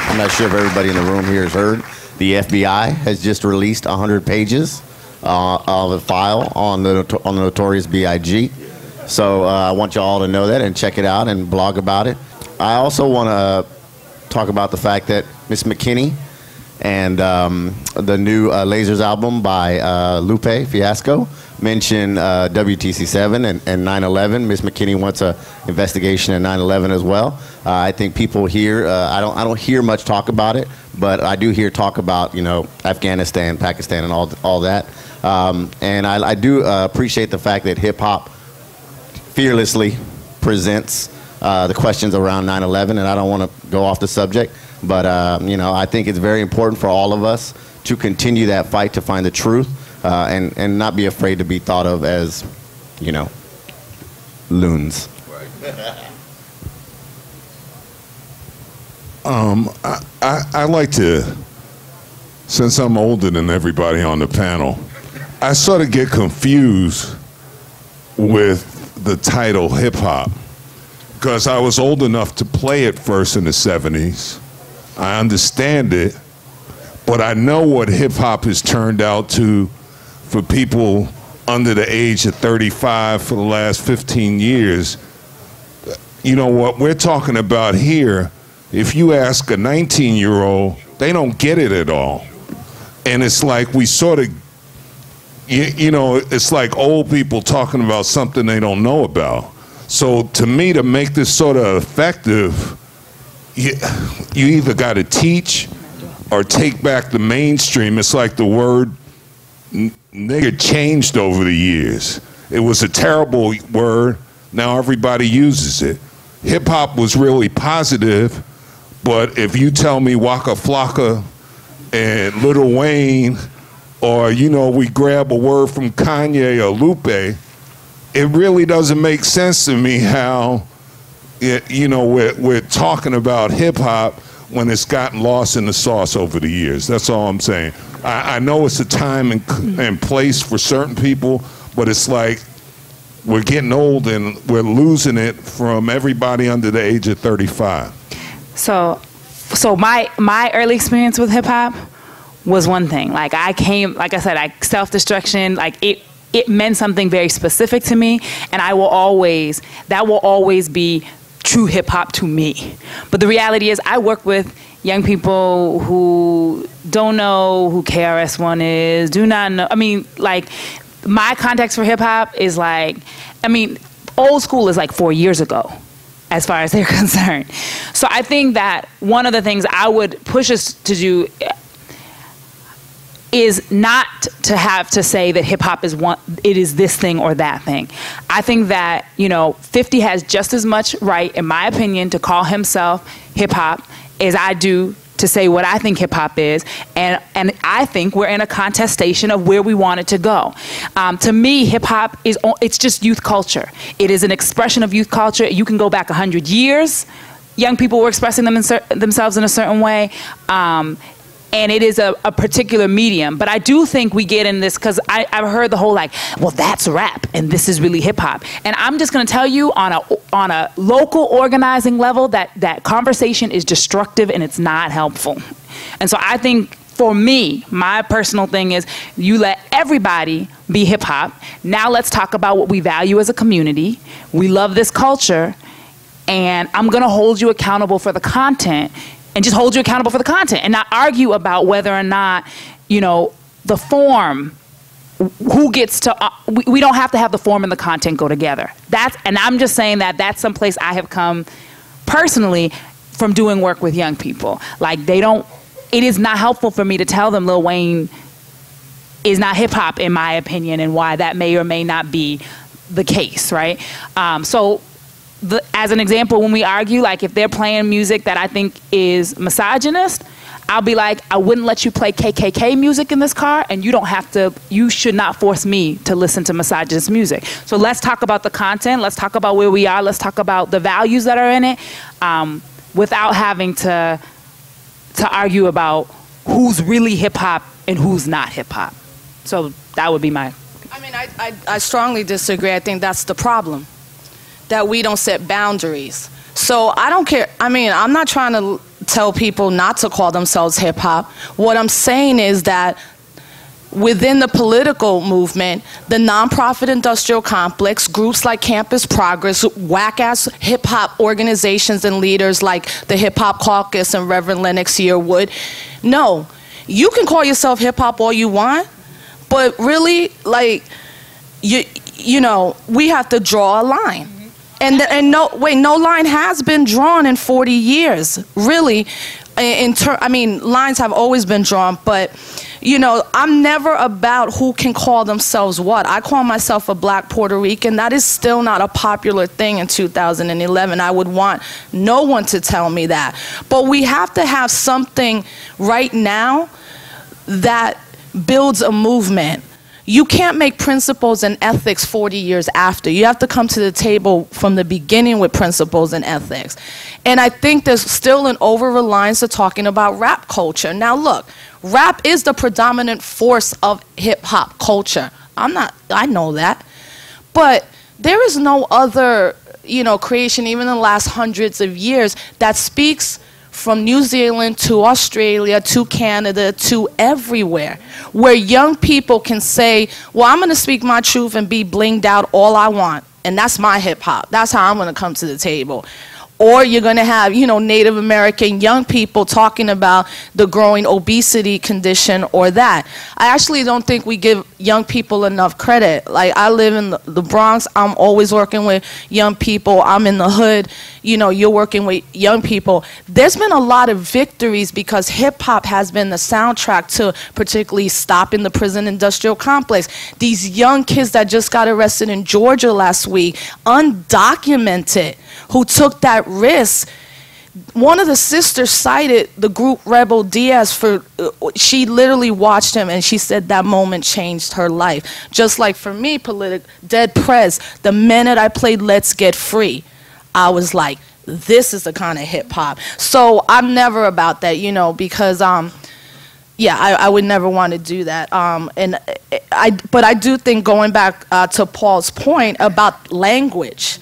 I'm not sure if everybody in the room here has heard. The FBI has just released 100 pages of a file on the Notorious B.I.G. So I want you all to know that and check it out and blog about it. I also want to talk about the fact that Miss McKinney and the new Lasers album by Lupe Fiasco mentioned WTC7 and 9/11. Miss McKinney wants an investigation at 9/11 as well. I think people here, I don't hear much talk about it, but I do hear talk about, you know, Afghanistan, Pakistan, and all that. And I do appreciate the fact that hip hop fearlessly presents the questions around 9/11, and I don't want to go off the subject. But, you know, I think it's very important for all of us to continue that fight to find the truth and not be afraid to be thought of as, you know, loons. Right. I like to, since I'm older than everybody on the panel, I sort of get confused with the title hip hop because I was old enough to play it first in the 70s. I understand it, but I know what hip hop has turned out to for people under the age of 35 for the last 15 years. You know, what we're talking about here, if you ask a 19-year-old, they don't get it at all. And it's like we sort of, you know, it's like old people talking about something they don't know about. So to me, to make this sort of effective, you either got to teach or take back the mainstream. It's like the word nigger changed over the years. It was a terrible word. Now everybody uses it. Hip hop was really positive, but if you tell me Waka Flocka and Lil Wayne, or, you know, we grab a word from Kanye or Lupe, it really doesn't make sense to me how it, you know, we're talking about hip hop when it's gotten lost in the sauce over the years. That's all I'm saying. I know it's a time and place for certain people, but it's like we're getting old and we're losing it from everybody under the age of 35. So my early experience with hip hop was one thing. Like I came, like I said, like self-destruction, like it meant something very specific to me, and I will always, that will always be true hip hop to me. But the reality is I work with young people who don't know who KRS-One is, do not know, I mean, like my context for hip hop is like, I mean, old school is like 4 years ago as far as they're concerned. So I think that one of the things I would push us to do is not to have to say that hip hop is one, it is this thing or that thing. I think that, you know, 50 has just as much right, in my opinion, to call himself hip hop as I do to say what I think hip hop is. And I think we're in a contestation of where we want it to go. To me, hip hop is, it's just youth culture. It is an expression of youth culture. You can go back 100 years. Young people were expressing themselves in a certain way. And it is a particular medium. But I do think we get in this, because I've heard the whole like, well, that's rap, and this is really hip hop. And I'm just gonna tell you on a local organizing level that conversation is destructive and it's not helpful. And so I think for me, my personal thing is you let everybody be hip hop. Now let's talk about what we value as a community. We love this culture, and I'm gonna hold you accountable for the content, and just hold you accountable for the content and not argue about whether or not, you know, the form, who gets to, we don't have to have the form and the content go together. And I'm just saying that's someplace I have come personally from doing work with young people. Like they don't it is not helpful for me to tell them Lil Wayne is not hip hop, in my opinion, and why that may or may not be the case, right? As an example, when we argue, like if they're playing music that I think is misogynist, I'll be like, I wouldn't let you play KKK music in this car, and you don't have to, you should not force me to listen to misogynist music. So let's talk about the content, let's talk about where we are, let's talk about the values that are in it, without having to argue about who's really hip hop and who's not hip hop. So that would be my. I mean, I strongly disagree. I think that's the problem, that we don't set boundaries. So I don't care, I mean, I'm not trying to tell people not to call themselves hip hop. What I'm saying is that within the political movement, the nonprofit industrial complex, groups like Campus Progress, whack-ass hip hop organizations and leaders like the Hip Hop Caucus and Reverend Lennox Yearwood, no, you can call yourself hip hop all you want, but really, like, you know, we have to draw a line. And no line has been drawn in 40 years, really. I mean, lines have always been drawn, but, you know, I'm never about who can call themselves what. I call myself a Black Puerto Rican. That is still not a popular thing in 2011. I would want no one to tell me that. But we have to have something right now that builds a movement. You can't make principles and ethics 40 years after. You have to come to the table from the beginning with principles and ethics. And I think there's still an over-reliance to talking about rap culture. Now look, rap is the predominant force of hip hop culture. I know that. But there is no other, you know, creation, even in the last hundreds of years, that speaks from New Zealand to Australia to Canada to everywhere, where young people can say, well, I'm gonna speak my truth and be blinged out all I want, and that's my hip hop. That's how I'm gonna come to the table. Or you're gonna have, you know, Native American young people talking about the growing obesity condition or that. I actually don't think we give young people enough credit. Like, I live in the Bronx, I'm always working with young people, I'm in the hood, you know, you're working with young people. There's been a lot of victories because hip hop has been the soundtrack to particularly stopping the prison industrial complex. These young kids that just got arrested in Georgia last week, undocumented, who took that risk. One of the sisters cited the group Rebel Diaz for, she literally watched him and she said that moment changed her life. Just like for me, Dead Prez, the minute I played Let's Get Free, I was like, this is the kind of hip hop. So I'm never about that, you know, because yeah, I would never want to do that. But I do think, going back to Paul's point about language,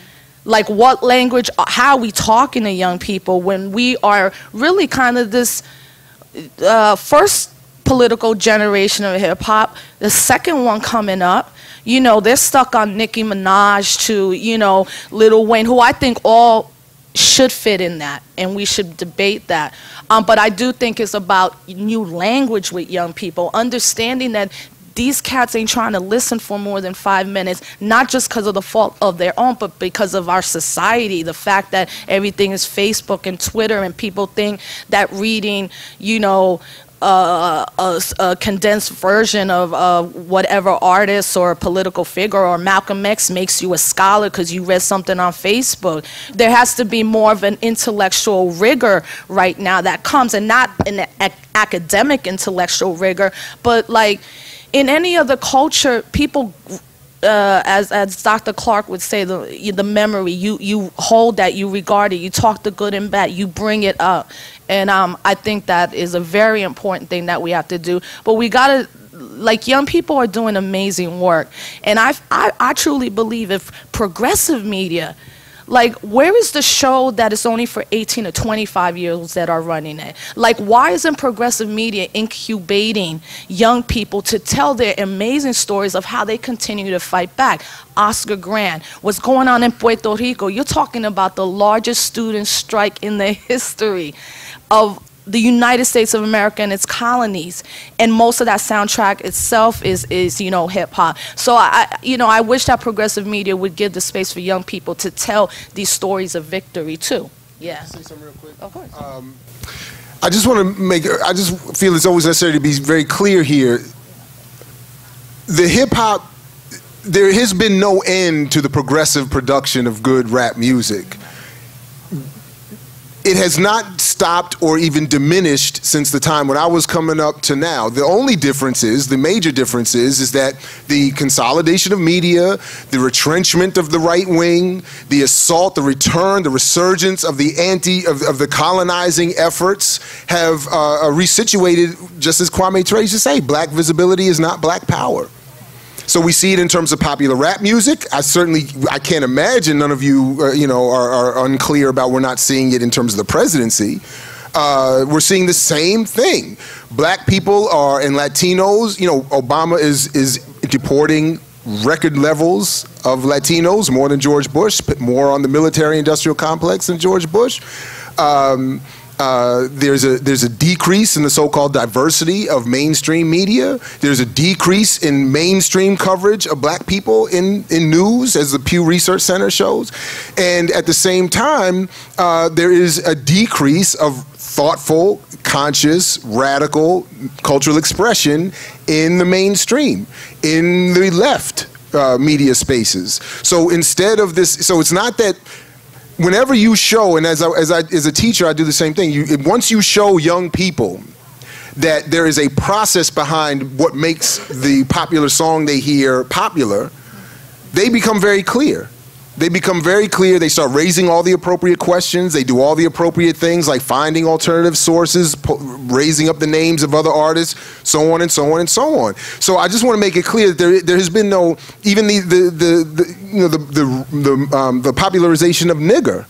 like what language, how are we talking to young people when we are really kind of this first political generation of hip hop, the second one coming up, you know, they're stuck on Nicki Minaj to, you know, Lil Wayne, who I think all should fit in that, and we should debate that. But I do think it's about new language with young people, understanding that these cats ain't trying to listen for more than 5 minutes, not just because of the fault of their own, but because of our society, the fact that everything is Facebook and Twitter, and people think that reading, you know, a condensed version of whatever artist or political figure or Malcolm X makes you a scholar because you read something on Facebook. There has to be more of an intellectual rigor right now that comes, and not an academic intellectual rigor, but like, in any other culture, people, as Dr. Clark would say, the memory, you hold that, you regard it, you talk the good and bad, you bring it up. And I think that is a very important thing that we have to do. But we gotta, like, young people are doing amazing work. And I truly believe if progressive media, like, where is the show that is only for 18 to 25-year-olds that are running it? Like, why isn't progressive media incubating young people to tell their amazing stories of how they continue to fight back? Oscar Grant, what's going on in Puerto Rico? You're talking about the largest student strike in the history of the United States of America and its colonies, and most of that soundtrack itself is you know, hip hop. So you know, I wish that progressive media would give the space for young people to tell these stories of victory too. Yeah. Can I say something real quick? Of course. I just want to make, I just feel it's always necessary to be very clear here. The hip hop, there has been no end to the progressive production of good rap music. It has not stopped or even diminished since the time when I was coming up to now. The only difference is, the major difference is that the consolidation of media, the retrenchment of the right wing, the assault, the return, the resurgence of the the colonizing efforts have resituated, just as Kwame Ture used to say, black visibility is not black power. So we see it in terms of popular rap music. I can't imagine none of you, you know, are unclear about we're not seeing it in terms of the presidency. We're seeing the same thing. Black people are, and Latinos, you know, Obama is deporting record levels of Latinos, more than George Bush, put more on the military-industrial complex than George Bush. There's a decrease in the so-called diversity of mainstream media. There's a decrease in mainstream coverage of black people in news, as the Pew Research Center shows. And at the same time, there is a decrease of thoughtful, conscious, radical cultural expression in the mainstream, in the left media spaces. So instead of this, so it's not that whenever you show, and as a teacher, I do the same thing. Once you show young people that there is a process behind what makes the popular song they hear popular, they become very clear. They become very clear. They start raising all the appropriate questions. They do all the appropriate things, like finding alternative sources, raising up the names of other artists, so on and so on and so on. So I just want to make it clear that there has been no, even the popularization of nigger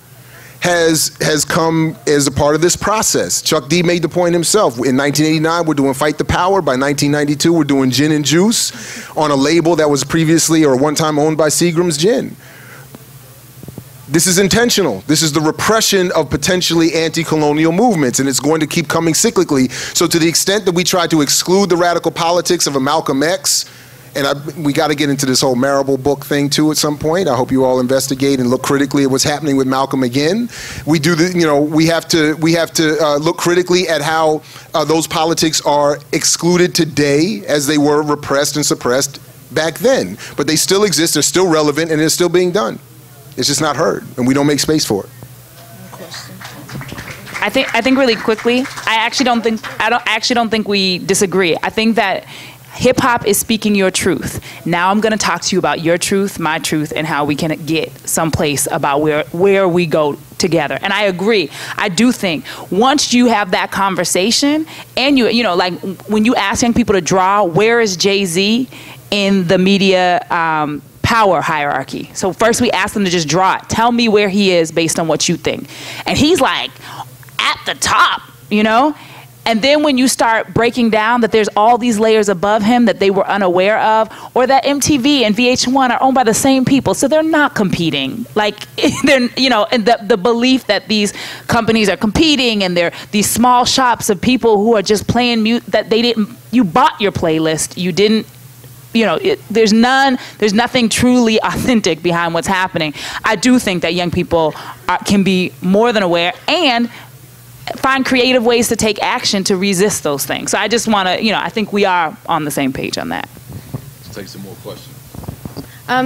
has come as a part of this process. Chuck D made the point himself. In 1989, we're doing Fight the Power. By 1992, we're doing Gin and Juice on a label that was previously or one time owned by Seagram's Gin. This is intentional. This is the repression of potentially anti-colonial movements, and it's going to keep coming cyclically. So to the extent that we try to exclude the radical politics of a Malcolm X, and we got to get into this whole Marable book thing too at some point. I hope you all investigate and look critically at what's happening with Malcolm again. We do the, you know, we have to look critically at how those politics are excluded today as they were repressed and suppressed back then. But they still exist, they're still relevant, and they're still being done. It's just not heard, and we don't make space for it. I think really quickly, I actually don't think we disagree. I think that hip hop is speaking your truth. Now I'm going to talk to you about your truth, my truth, and how we can get someplace about where we go together. And I agree. I do think once you have that conversation, and you know, like when you ask young people to draw, where is Jay-Z in the media? Power hierarchy. So first we asked them to just draw it. Tell me where he is based on what you think. And he's like, at the top, you know? And then when you start breaking down that there's all these layers above him that they were unaware of, or that MTV and VH1 are owned by the same people, so they're not competing. Like, they're, you know, and the belief that these companies are competing and they're these small shops of people who are just playing music that they didn't, you bought your playlist, you didn't, you know, there's nothing truly authentic behind what's happening. I do think that young people can be more than aware and find creative ways to take action to resist those things. So I just want to, you know, I think we are on the same page on that. Let's take some more questions.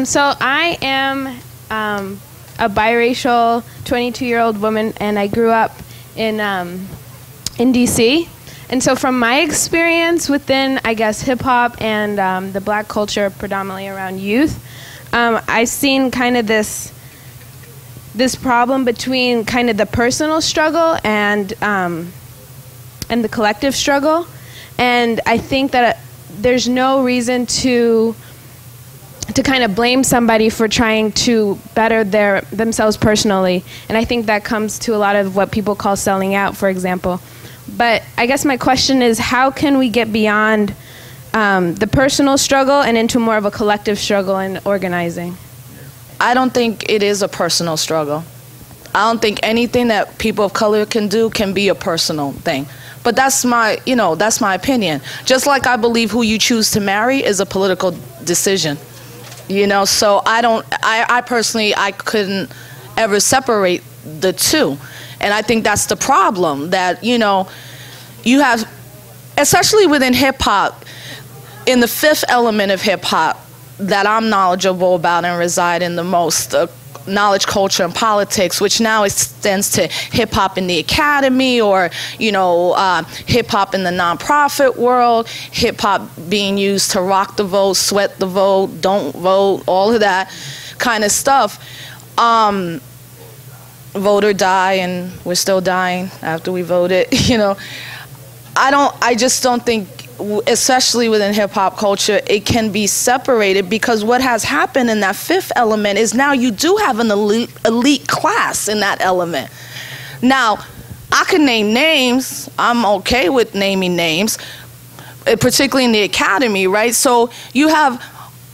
So I am a biracial 22-year-old woman, and I grew up in DC. And so from my experience within, I guess, hip hop and the black culture predominantly around youth, I've seen kind of this problem between kind of the personal struggle and the collective struggle. And I think that there's no reason to kind of blame somebody for trying to better themselves personally. And I think that comes to a lot of what people call selling out, for example. But I guess my question is, how can we get beyond the personal struggle and into more of a collective struggle in organizing? I don't think it is a personal struggle. I don't think anything that people of color can do can be a personal thing. But that's my, you know, that's my opinion. Just like I believe who you choose to marry is a political decision. You know, so I personally, I couldn't ever separate the two. And I think that's the problem, that, you know, you have, especially within hip-hop, in the fifth element of hip-hop that I'm knowledgeable about and reside in the most, knowledge, culture, and politics, which now extends to hip-hop in the academy, or, you know, hip-hop in the nonprofit world, hip-hop being used to rock the vote, sweat the vote, don't vote, all of that kind of stuff. Vote or die, and we're still dying after we voted, you know. I just don't think, especially within hip-hop culture, it can be separated, because what has happened in that fifth element is now you do have an elite class in that element. Now, I can name names. I'm okay with naming names, particularly in the academy, right? So you have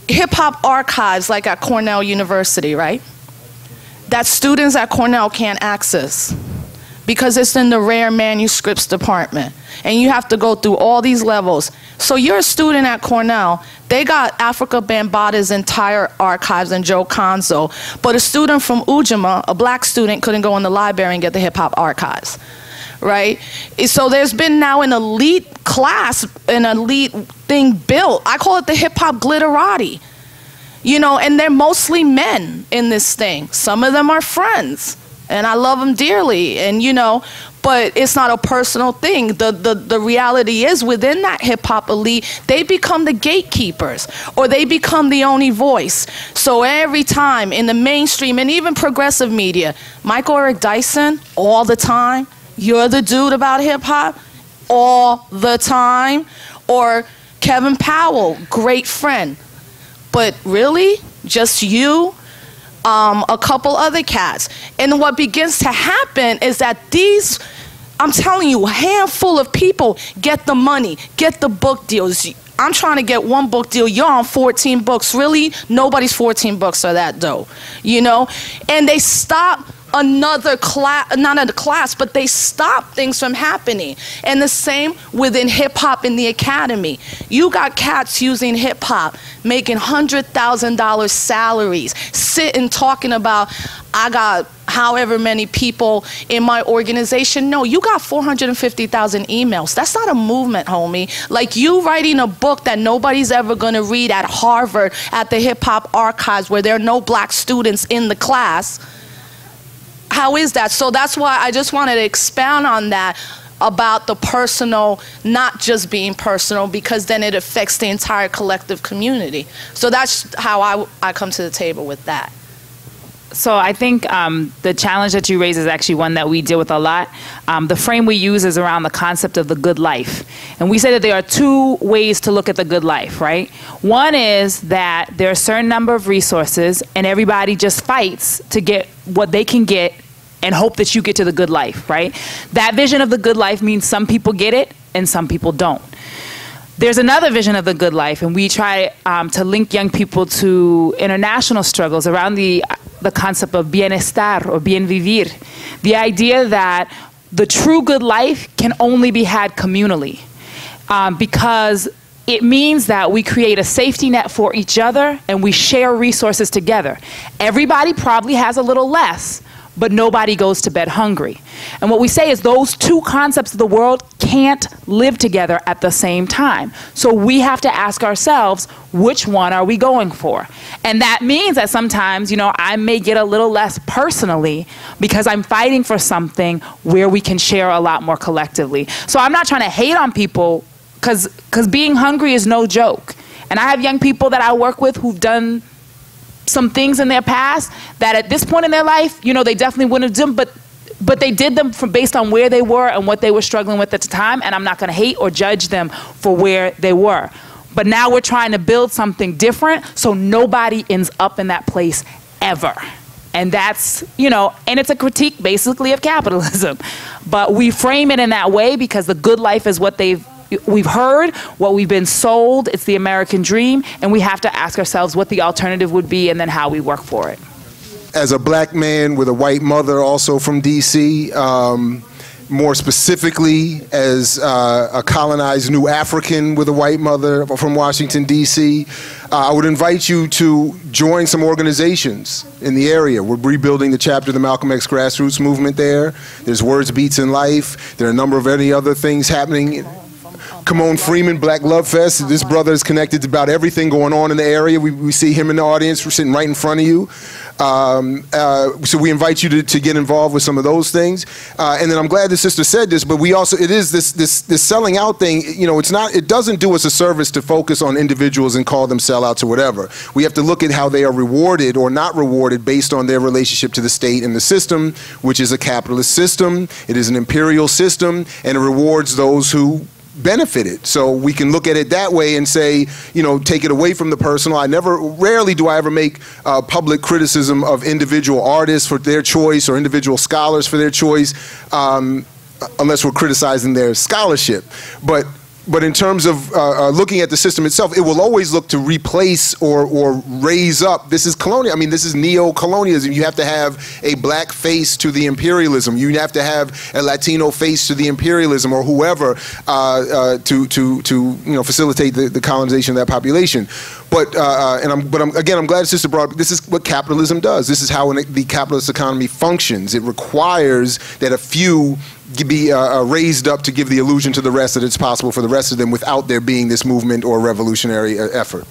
hip-hop archives like at Cornell University, right? That students at Cornell can't access, because it's in the rare manuscripts department. And you have to go through all these levels. So you're a student at Cornell. They got Afrika Bambaataa's entire archives and Joe Konzo. But a student from Ujamaa, a black student, couldn't go in the library and get the hip hop archives, right? So there's been now an elite class, an elite thing built. I call it the hip hop glitterati. You know, and they're mostly men in this thing. Some of them are friends, and I love them dearly, and you know, but it's not a personal thing. The reality is, within that hip-hop elite, they become the gatekeepers, or they become the only voice. So every time in the mainstream, and even progressive media, Michael Eric Dyson, all the time, you're the dude about hip-hop, all the time. Or Kevin Powell, great friend, but really, just you? A couple other cats. And what begins to happen is that these, I'm telling you, handful of people get the money, get the book deals. I'm trying to get one book deal, you're on 14 books. Really? Nobody's 14 books are that dope, you know? And they stop another class, not another class, but they stop things from happening. And the same within hip hop in the academy. You got cats using hip hop, making $100,000 salaries, sitting talking about, I got however many people in my organization. No, you got 450,000 emails. That's not a movement, homie. Like you writing a book that nobody's ever gonna read at Harvard, at the hip hop archives where there are no black students in the class. How is that? So that's why I just wanted to expound on that, about the personal not just being personal, because then it affects the entire collective community. So that's how I come to the table with that. So I think the challenge that you raise is actually one that we deal with a lot. The frame we use is around the concept of the good life. And we say that there are two ways to look at the good life, right? One is that there are a certain number of resources and everybody just fights to get what they can get and hope that you get to the good life, right? That vision of the good life means some people get it and some people don't. There's another vision of the good life, and we try to link young people to international struggles around the concept of bienestar or bien vivir. The idea that the true good life can only be had communally, because it means that we create a safety net for each other and we share resources together. Everybody probably has a little less, but nobody goes to bed hungry. And what we say is those two concepts of the world can't live together at the same time. So we have to ask ourselves, which one are we going for? And that means that sometimes, you know, I may get a little less personally because I'm fighting for something where we can share a lot more collectively. So I'm not trying to hate on people, because being hungry is no joke. And I have young people that I work with who've done some things in their past that at this point in their life, you know, they definitely wouldn't have done, but they did them from based on where they were and what they were struggling with at the time, and I'm not gonna hate or judge them for where they were. But now we're trying to build something different so nobody ends up in that place ever. And that's, you know, and it's a critique basically of capitalism. But we frame it in that way because the good life is what we've heard, what we've been sold, it's the American dream, and we have to ask ourselves what the alternative would be and then how we work for it. As a black man with a white mother, also from DC, more specifically as a colonized new African with a white mother from Washington, D.C. I would invite you to join some organizations in the area. We're rebuilding the chapter of the Malcolm X grassroots movement there. There's Words, Beats, and Life. There are a number of any other things happening. Kamon Freeman, Black Love Fest. This brother is connected to about everything going on in the area. We see him in the audience. We're sitting right in front of you. So we invite you to get involved with some of those things. And then I'm glad the sister said this, but we also, it is this selling out thing, you know, it doesn't do us a service to focus on individuals and call them sellouts or whatever. We have to look at how they are rewarded or not rewarded based on their relationship to the state and the system, which is a capitalist system. It is an imperial system, and it rewards those who benefited. So we can look at it that way and say, you know, take it away from the personal. Rarely do I ever make public criticism of individual artists for their choice or individual scholars for their choice, unless we're criticizing their scholarship. But in terms of looking at the system itself, it will always look to replace or raise up. This is colonial. I mean, this is neo-colonialism. You have to have a black face to the imperialism. You have to have a Latino face to the imperialism, or whoever to you know, facilitate the colonization of that population. But again, I'm glad Sister brought up, this is what capitalism does. This is how the capitalist economy functions. It requires that a few be raised up to give the illusion to the rest that it's possible for the rest of them without there being this movement or revolutionary effort.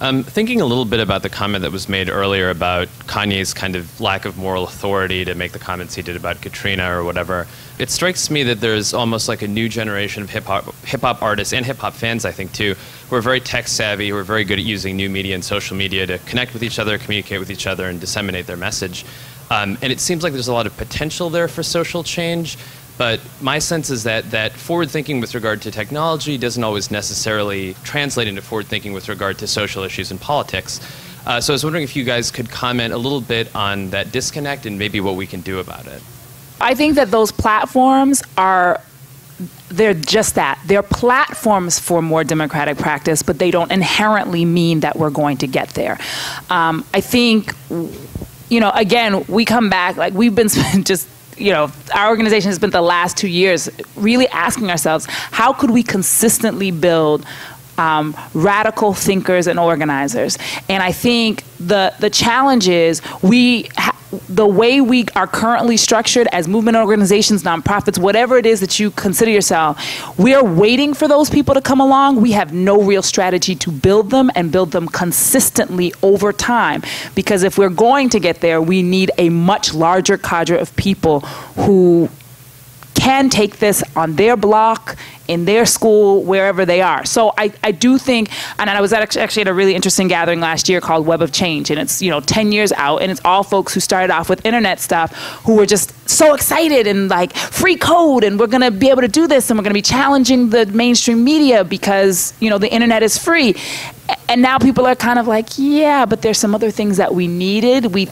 Thinking a little bit about the comment that was made earlier about Kanye's kind of lack of moral authority to make the comments he did about Katrina or whatever, it strikes me that there's almost like a new generation of hip-hop artists and hip-hop fans, I think, too, who are very tech-savvy, who are very good at using new media and social media to connect with each other, communicate with each other, and disseminate their message. And it seems like there's a lot of potential there for social change, but my sense is that forward thinking with regard to technology doesn't always necessarily translate into forward thinking with regard to social issues and politics. So I was wondering if you guys could comment a little bit on that disconnect and maybe what we can do about it. I think that those platforms are, they're just that. They're platforms for more democratic practice, but they don't inherently mean that we're going to get there. I think, you know, again, we come back, like we've been just, you know, our organization has spent the last 2 years really asking ourselves, how could we consistently build radical thinkers and organizers? And I think the challenge is the way we are currently structured as movement organizations, nonprofits, whatever it is that you consider yourself, we are waiting for those people to come along. We have no real strategy to build them and build them consistently over time. Because if we're going to get there, we need a much larger cadre of people who can take this on their block, in their school, wherever they are. So I do think, and I was actually at a really interesting gathering last year called Web of Change, and it's, you know, 10 years out, and it's all folks who started off with internet stuff who were just so excited and like, free code, and we're gonna be able to do this, and we're gonna be challenging the mainstream media because, you know, the internet is free. And now people are kind of like, yeah, but there's some other things that we needed. We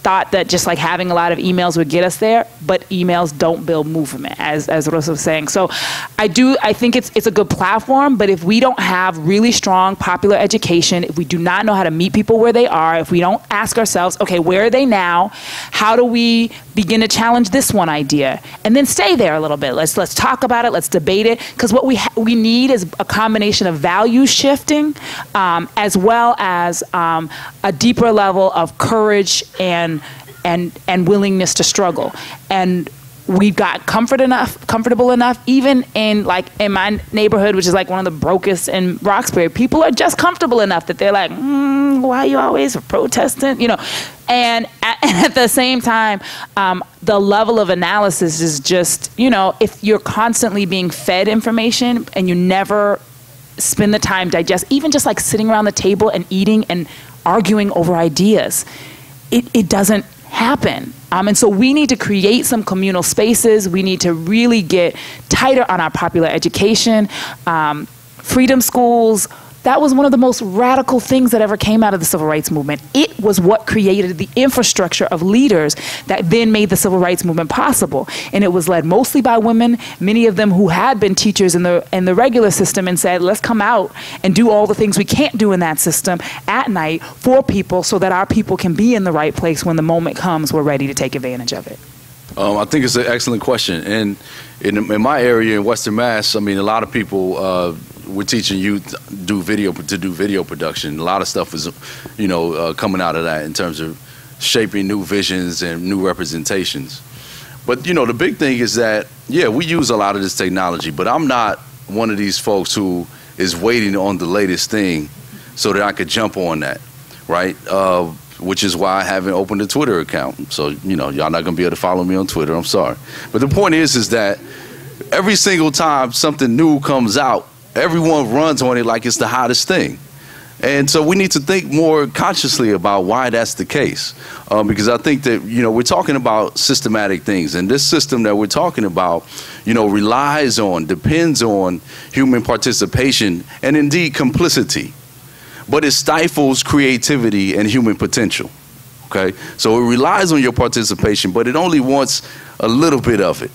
thought that just like having a lot of emails would get us there, but emails don't build movement, as Rosa was saying. So I think it's a good platform, but if we don't have really strong popular education, if we do not know how to meet people where they are, if we don't ask ourselves, okay, where are they now? How do we begin to challenge this one idea? And then stay there a little bit. Let's talk about it, let's debate it, because what we need is a combination of value shifting, as well as a deeper level of courage and willingness to struggle. And we've got comfortable enough, even in like in my neighborhood, which is like one of the brokest in Roxbury, people are just comfortable enough that they're like, why are you always protesting? You know, and at the same time, the level of analysis is just, you know, if you're constantly being fed information and you never spend the time digest, even just like sitting around the table and eating and arguing over ideas, it doesn't happen. And so we need to create some communal spaces. We need to really get tighter on our popular education, freedom schools. That was one of the most radical things that ever came out of the civil rights movement. It was what created the infrastructure of leaders that then made the civil rights movement possible. And it was led mostly by women, many of them who had been teachers in the regular system and said, let's come out and do all the things we can't do in that system at night for people so that our people can be in the right place when the moment comes, we're ready to take advantage of it. I think it's an excellent question. And in my area in Western Mass, I mean, a lot of people we're teaching youth to do video production. A lot of stuff is, you know, coming out of that in terms of shaping new visions and new representations. But, you know, the big thing is that, yeah, we use a lot of this technology, but I'm not one of these folks who is waiting on the latest thing so that I could jump on that, right? Which is why I haven't opened a Twitter account. So, you know, y'all not gonna be able to follow me on Twitter, I'm sorry. But the point is that every single time something new comes out, everyone runs on it like it's the hottest thing. And so we need to think more consciously about why that's the case. Because I think that, you know, we're talking about systematic things. And this system that we're talking about, you know, relies on, depends on human participation and indeed complicity. But it stifles creativity and human potential. Okay? So it relies on your participation, but it only wants a little bit of it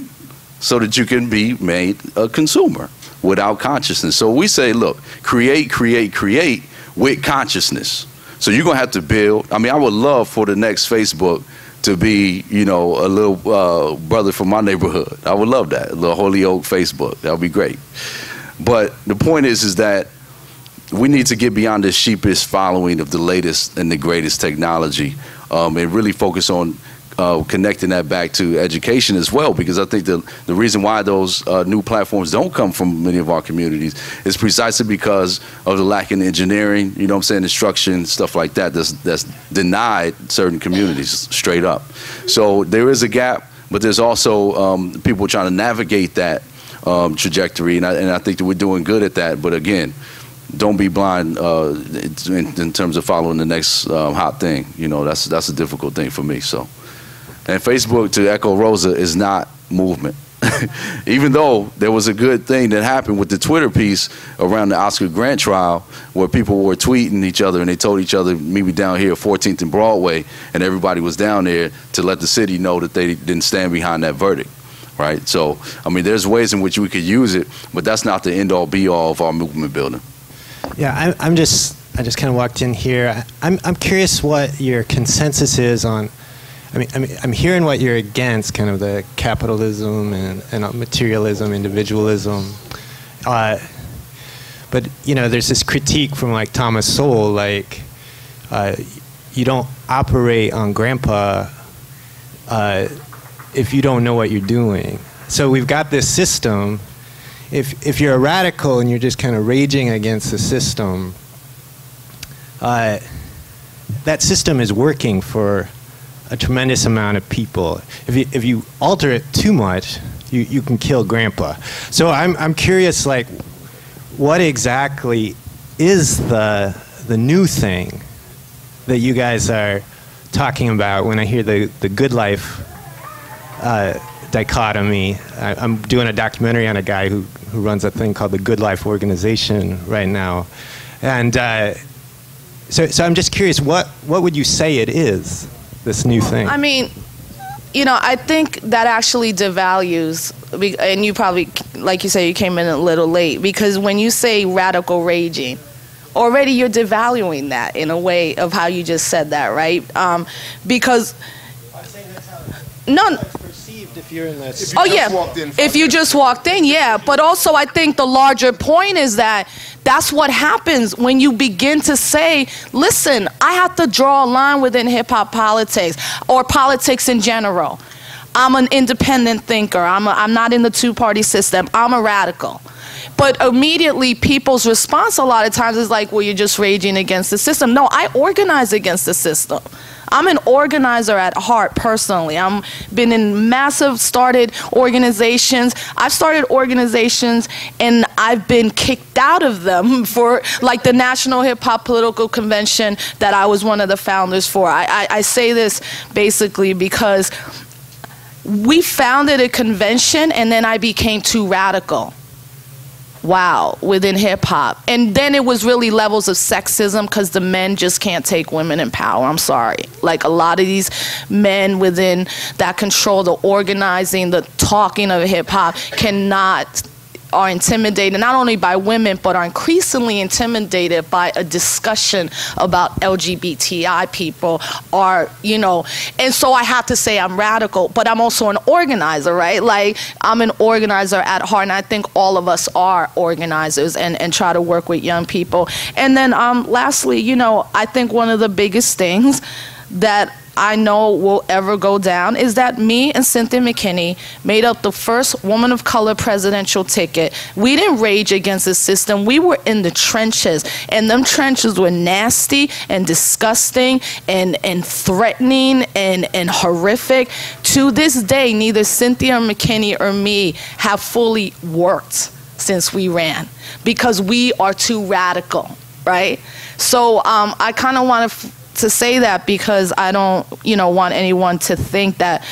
so that you can be made a consumer without consciousness. So we say, look, create, create, create, with consciousness. So you're gonna have to build. I mean, I would love for the next Facebook to be, you know, a little brother from my neighborhood. I would love that, a little Holyoke Facebook. That would be great. But the point is that we need to get beyond this sheepish following of the latest and the greatest technology, and really focus on connecting that back to education as well, because I think the reason why those new platforms don't come from many of our communities is precisely because of the lack in engineering, you know what I'm saying, instruction, stuff like that, that's denied certain communities straight up. So there is a gap, but there's also people trying to navigate that trajectory, and I think that we're doing good at that. But again, don't be blind in terms of following the next hot thing. You know, that's a difficult thing for me. So. And Facebook, to echo Rosa, is not movement. Even though there was a good thing that happened with the Twitter piece around the Oscar Grant trial, where people were tweeting each other and they told each other, meet me down here at 14th and Broadway, and everybody was down there to let the city know that they didn't stand behind that verdict, right? So, I mean, there's ways in which we could use it, but that's not the end-all, be-all of our movement building. Yeah, I just kind of walked in here. I'm curious what your consensus is on. I mean, I'm hearing what you're against, kind of the capitalism and materialism, individualism. But, you know, there's this critique from, like, Thomas Sowell, like, you don't operate on grandpa if you don't know what you're doing. So we've got this system. If you're a radical and you're just kind of raging against the system, that system is working for a tremendous amount of people. If you alter it too much, you can kill grandpa. So I'm curious, like, what exactly is the new thing that you guys are talking about? When I hear the good life dichotomy, I'm doing a documentary on a guy who runs a thing called the Good Life Organization right now. And so I'm just curious, what would you say it is? This new thing. I mean, you know, I think that actually devalues, and you probably, like you say, you came in a little late, because when you say radical raging, already you're devaluing that in a way of how you just said that, right? Because I'm saying that's how it's, no, perceived if you're in that. Oh yeah, if you just walked in, yeah. But also, I think the larger point is that. That's what happens when you begin to say, listen, I have to draw a line within hip-hop politics or politics in general. I'm an independent thinker. I'm not in the two-party system. I'm a radical. But immediately people's response a lot of times is like, well, you're just raging against the system. No, I organize against the system. I'm an organizer at heart, personally. I've been in massive started organizations. I've started organizations and I've been kicked out of them for, like, the National Hip-Hop Political Convention that I was one of the founders for. I say this basically because we founded a convention and then I became too radical. Wow, within hip hop. And then it was really levels of sexism because the men just can't take women in power. I'm sorry. Like, a lot of these men within that control, the organizing, the talking of hip hop cannot are intimidated not only by women, but are increasingly intimidated by a discussion about LGBTI people, are, you know, and so I have to say I'm radical, but I'm also an organizer, right? Like, I'm an organizer at heart, and I think all of us are organizers and try to work with young people. And then lastly, you know, I think one of the biggest things that I know will ever go down is that me and Cynthia McKinney made up the first woman of color presidential ticket. We didn't rage against the system. We were in the trenches, and them trenches were nasty and disgusting and threatening and horrific. To this day, neither Cynthia McKinney or me have fully worked since we ran, because we are too radical, right? So I kind of want to say that, because I don't, you know, want anyone to think that,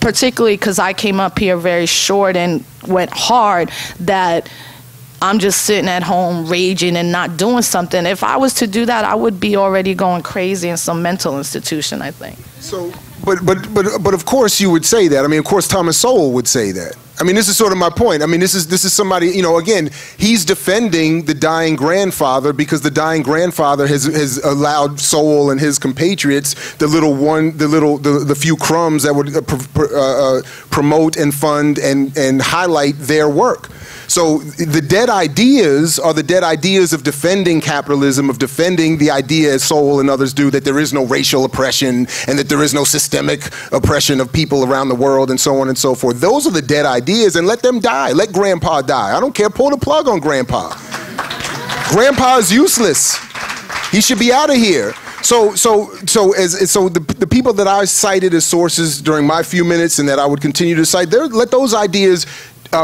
particularly because I came up here very short and went hard, that I'm just sitting at home raging and not doing something. If I was to do that, I would be already going crazy in some mental institution, I think. So, but of course you would say that. I mean, of course Thomas Sowell would say that. I mean, this is sort of my point. I mean, this is somebody, you know, again, he's defending the dying grandfather, because the dying grandfather has allowed Sowell and his compatriots the few crumbs that would promote and fund and highlight their work. So the dead ideas are the dead ideas of defending capitalism, of defending the idea, as Sowell and others do, that there is no racial oppression and that there is no systemic oppression of people around the world and so on and so forth. Those are the dead ideas, and let them die. Let Grandpa die. I don't care. Pull the plug on Grandpa. Grandpa's useless. He should be out of here. So the people that I cited as sources during my few minutes and that I would continue to cite, let those ideas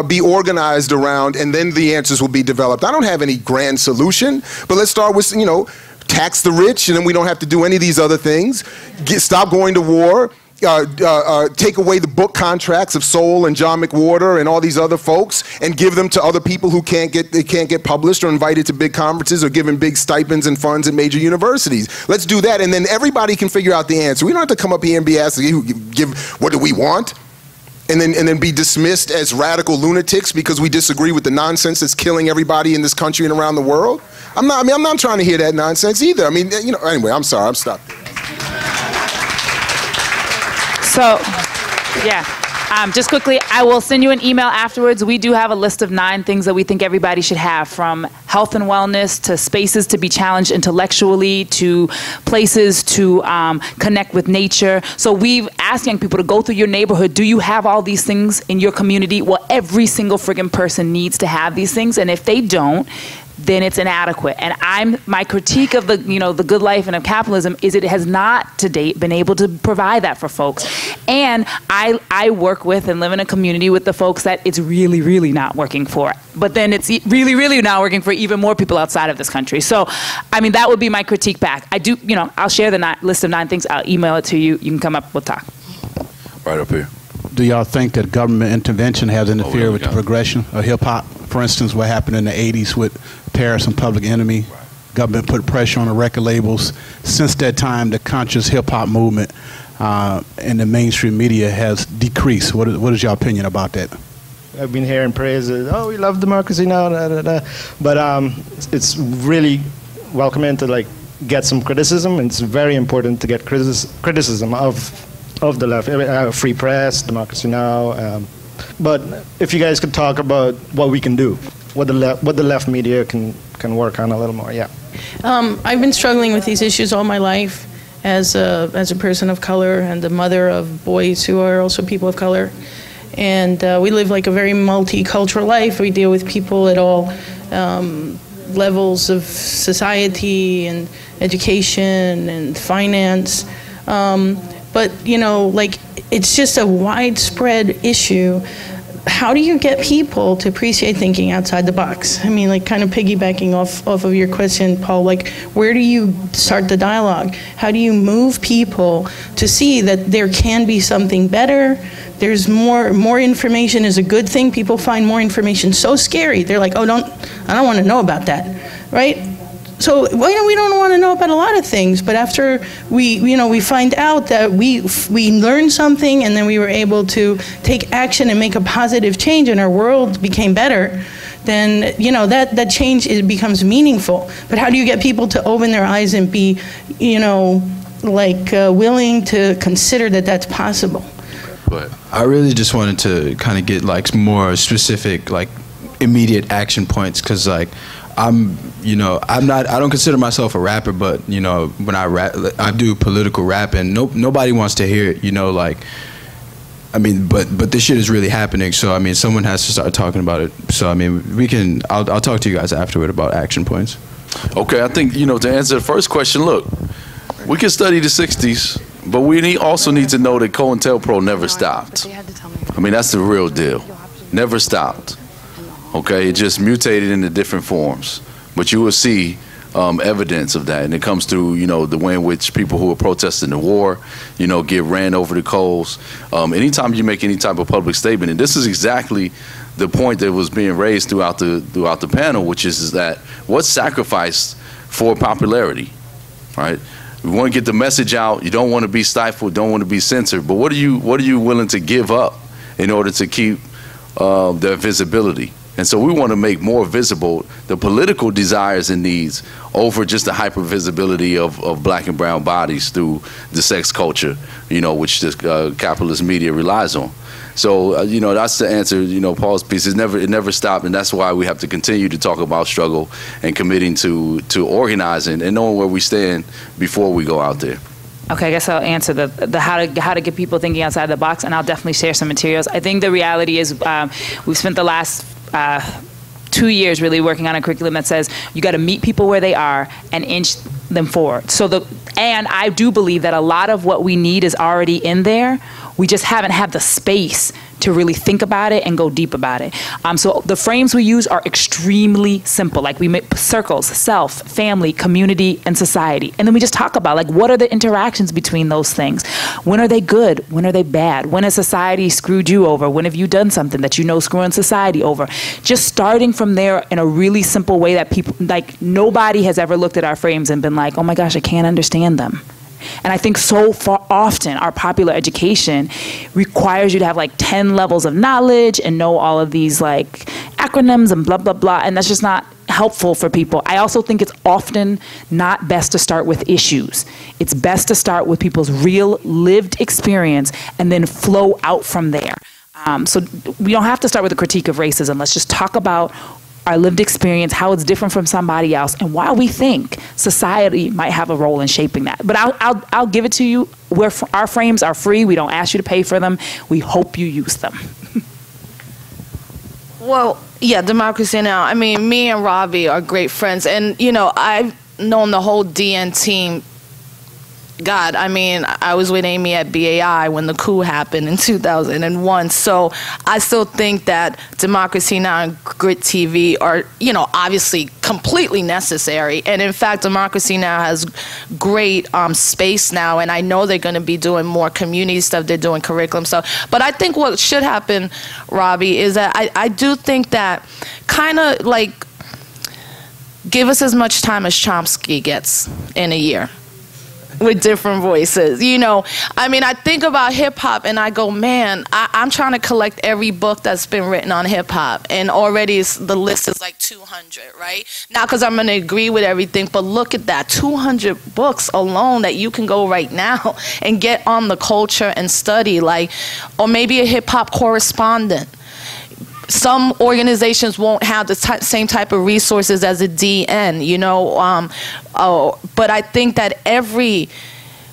be organized around, and then the answers will be developed. I don't have any grand solution, but let's start with, you know, tax the rich, and then we don't have to do any of these other things. Stop going to war. Take away the book contracts of Sowell and John McWhorter and all these other folks, and give them to other people who can't get published or invited to big conferences or given big stipends and funds at major universities. Let's do that, and then everybody can figure out the answer. We don't have to come up here and be asked, what do we want? And then be dismissed as radical lunatics because we disagree with the nonsense that's killing everybody in this country and around the world. I'm not trying to hear that nonsense either. I mean, you know. Anyway, I'm sorry. I'm stopped there. So, yeah. Just quickly, I will send you an email afterwards. We do have a list of 9 things that we think everybody should have, from health and wellness to spaces to be challenged intellectually to places to connect with nature. So we've asked young people to go through your neighborhood. Do you have all these things in your community? Well, every single friggin' person needs to have these things, and if they don't, then it's inadequate. And my critique of the good life and of capitalism is it has not to date been able to provide that for folks. And I work with and live in a community with the folks that it's really, really not working for. But then it's really, really not working for even more people outside of this country. So, I mean, that would be my critique back. I do, you know, I'll share the list of 9 things. I'll email it to you. You can come up, we'll talk. Right up here. Do y'all think that government intervention has interfered with the progression of hip hop? For instance, what happened in the 80s with Paris and Public Enemy, government put pressure on the record labels. Since that time, the conscious hip hop movement in the mainstream media has decreased. What is your opinion about that? I've been hearing praises, oh, we love democracy now, da, da, da. But it's really welcome to get some criticism, and it's very important to get criticism of the left, free press, democracy now. But if you guys could talk about what we can do, what the left media can work on a little more, yeah. I've been struggling with these issues all my life as a person of color and the mother of boys who are also people of color. And we live a very multicultural life. We deal with people at all levels of society and education and finance. But, you know, it's just a widespread issue. How do you get people to appreciate thinking outside the box? I mean, kind of piggybacking off of your question, Paul, where do you start the dialogue? How do you move people to see that there can be something better? There's more information is a good thing. People find more information so scary. They're like, oh, I don't want to know about that, right? So, well, you know, we don't want to know about a lot of things, but after we find out that we learned something and then we were able to take action and make a positive change and our world became better, then you know that change becomes meaningful. But how do you get people to open their eyes and be, you know, like willing to consider that that's possible? But I really just wanted to kind of get like more specific, like immediate action points, because like I don't consider myself a rapper, but you know when I rap, I do political rap, and nobody wants to hear it, you know, like. I mean, but this shit is really happening. So I mean, someone has to start talking about it. So I mean, we can. I'll talk to you guys afterward about action points. Okay, I think you know to answer the first question. Look, we can study the '60s, but we also need to know that COINTELPRO never stopped. I mean, that's the real deal. Never stopped. Okay, it just mutated into different forms. But you will see. Evidence of that, and it comes through, you know, the way in which people who are protesting the war, you know, get ran over the coals. Anytime you make any type of public statement, and this is exactly the point that was being raised throughout the panel, which is that what's sacrificed for popularity, right? You want to get the message out. You don't want to be stifled. Don't want to be censored. But what are you willing to give up in order to keep their visibility? And so we want to make more visible the political desires and needs over just the hyper-visibility of black and brown bodies through the sex culture, you know, which the capitalist media relies on. So, you know, that's the answer, you know, Paul's piece. It never stopped, and that's why we have to continue to talk about struggle and committing to organizing and knowing where we stand before we go out there. Okay, I guess I'll answer the how to get people thinking outside the box, and I'll definitely share some materials. I think the reality is we've spent the last 2 years really working on a curriculum that says you got to meet people where they are and inch them forward. So and I do believe that a lot of what we need is already in there. We just haven't had the space to really think about it and go deep about it. So the frames we use are extremely simple. Like we make circles, self, family, community, and society. And then we just talk about like, what are the interactions between those things? When are they good? When are they bad? When has society screwed you over? When have you done something that you know screwing society over? Just starting from there in a really simple way that people, like nobody has ever looked at our frames and been like, oh my gosh, I can't understand them. And I think so far often our popular education requires you to have like 10 levels of knowledge and know all of these like acronyms and blah, blah, blah. And that's just not helpful for people. I also think it's often not best to start with issues. It's best to start with people's real lived experience and then flow out from there. So we don't have to start with a critique of racism. Let's just talk about our lived experience, how it's different from somebody else, and why we think society might have a role in shaping that. But I'll give it to you. Our frames are free. We don't ask you to pay for them. We hope you use them. Well, yeah, Democracy Now! I mean, me and Robbie are great friends. And, you know, I've known the whole DN team. God, I mean, I was with Amy at BAI when the coup happened in 2001. So I still think that Democracy Now! And Grit TV are, you know, obviously completely necessary. And in fact, Democracy Now! Has great space now. And I know they're going to be doing more community stuff. They're doing curriculum stuff. But I think what should happen, Robbie, is that I do think that kind of like give us as much time as Chomsky gets in a year. With different voices, you know. I mean, I think about hip hop and I go, man, I'm trying to collect every book that's been written on hip hop, and already the list is like 200, right? Not because I'm going to agree with everything, but look at that, 200 books alone that you can go right now and get on the culture and study, like, or maybe a hip hop correspondent. Some organizations won't have the same type of resources as a DN, you know. But I think that every,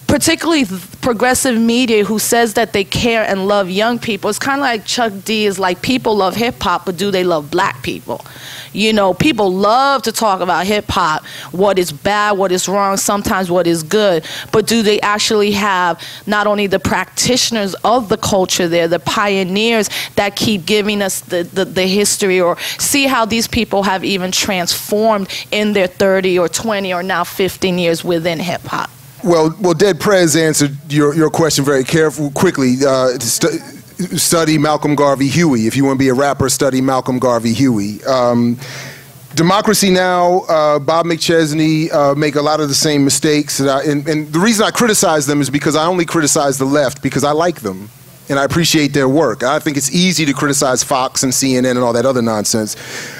particularly progressive media who says that they care and love young people, it's kind of like Chuck D is like, people love hip hop, but do they love black people? You know, people love to talk about hip hop, what is bad, what is wrong, sometimes what is good, but do they actually have not only the practitioners of the culture there, the pioneers that keep giving us the history, or see how these people have even transformed in their 30 or 20 or now 15 years within hip hop? Well, Dead Prez answered your question very carefully, quickly. Study Malcolm Garvey Huey. If you want to be a rapper, study Malcolm Garvey Huey. Democracy Now!, Bob McChesney make a lot of the same mistakes. That and the reason I criticize them is because I only criticize the left because I like them. And I appreciate their work. I think it's easy to criticize Fox and CNN and all that other nonsense.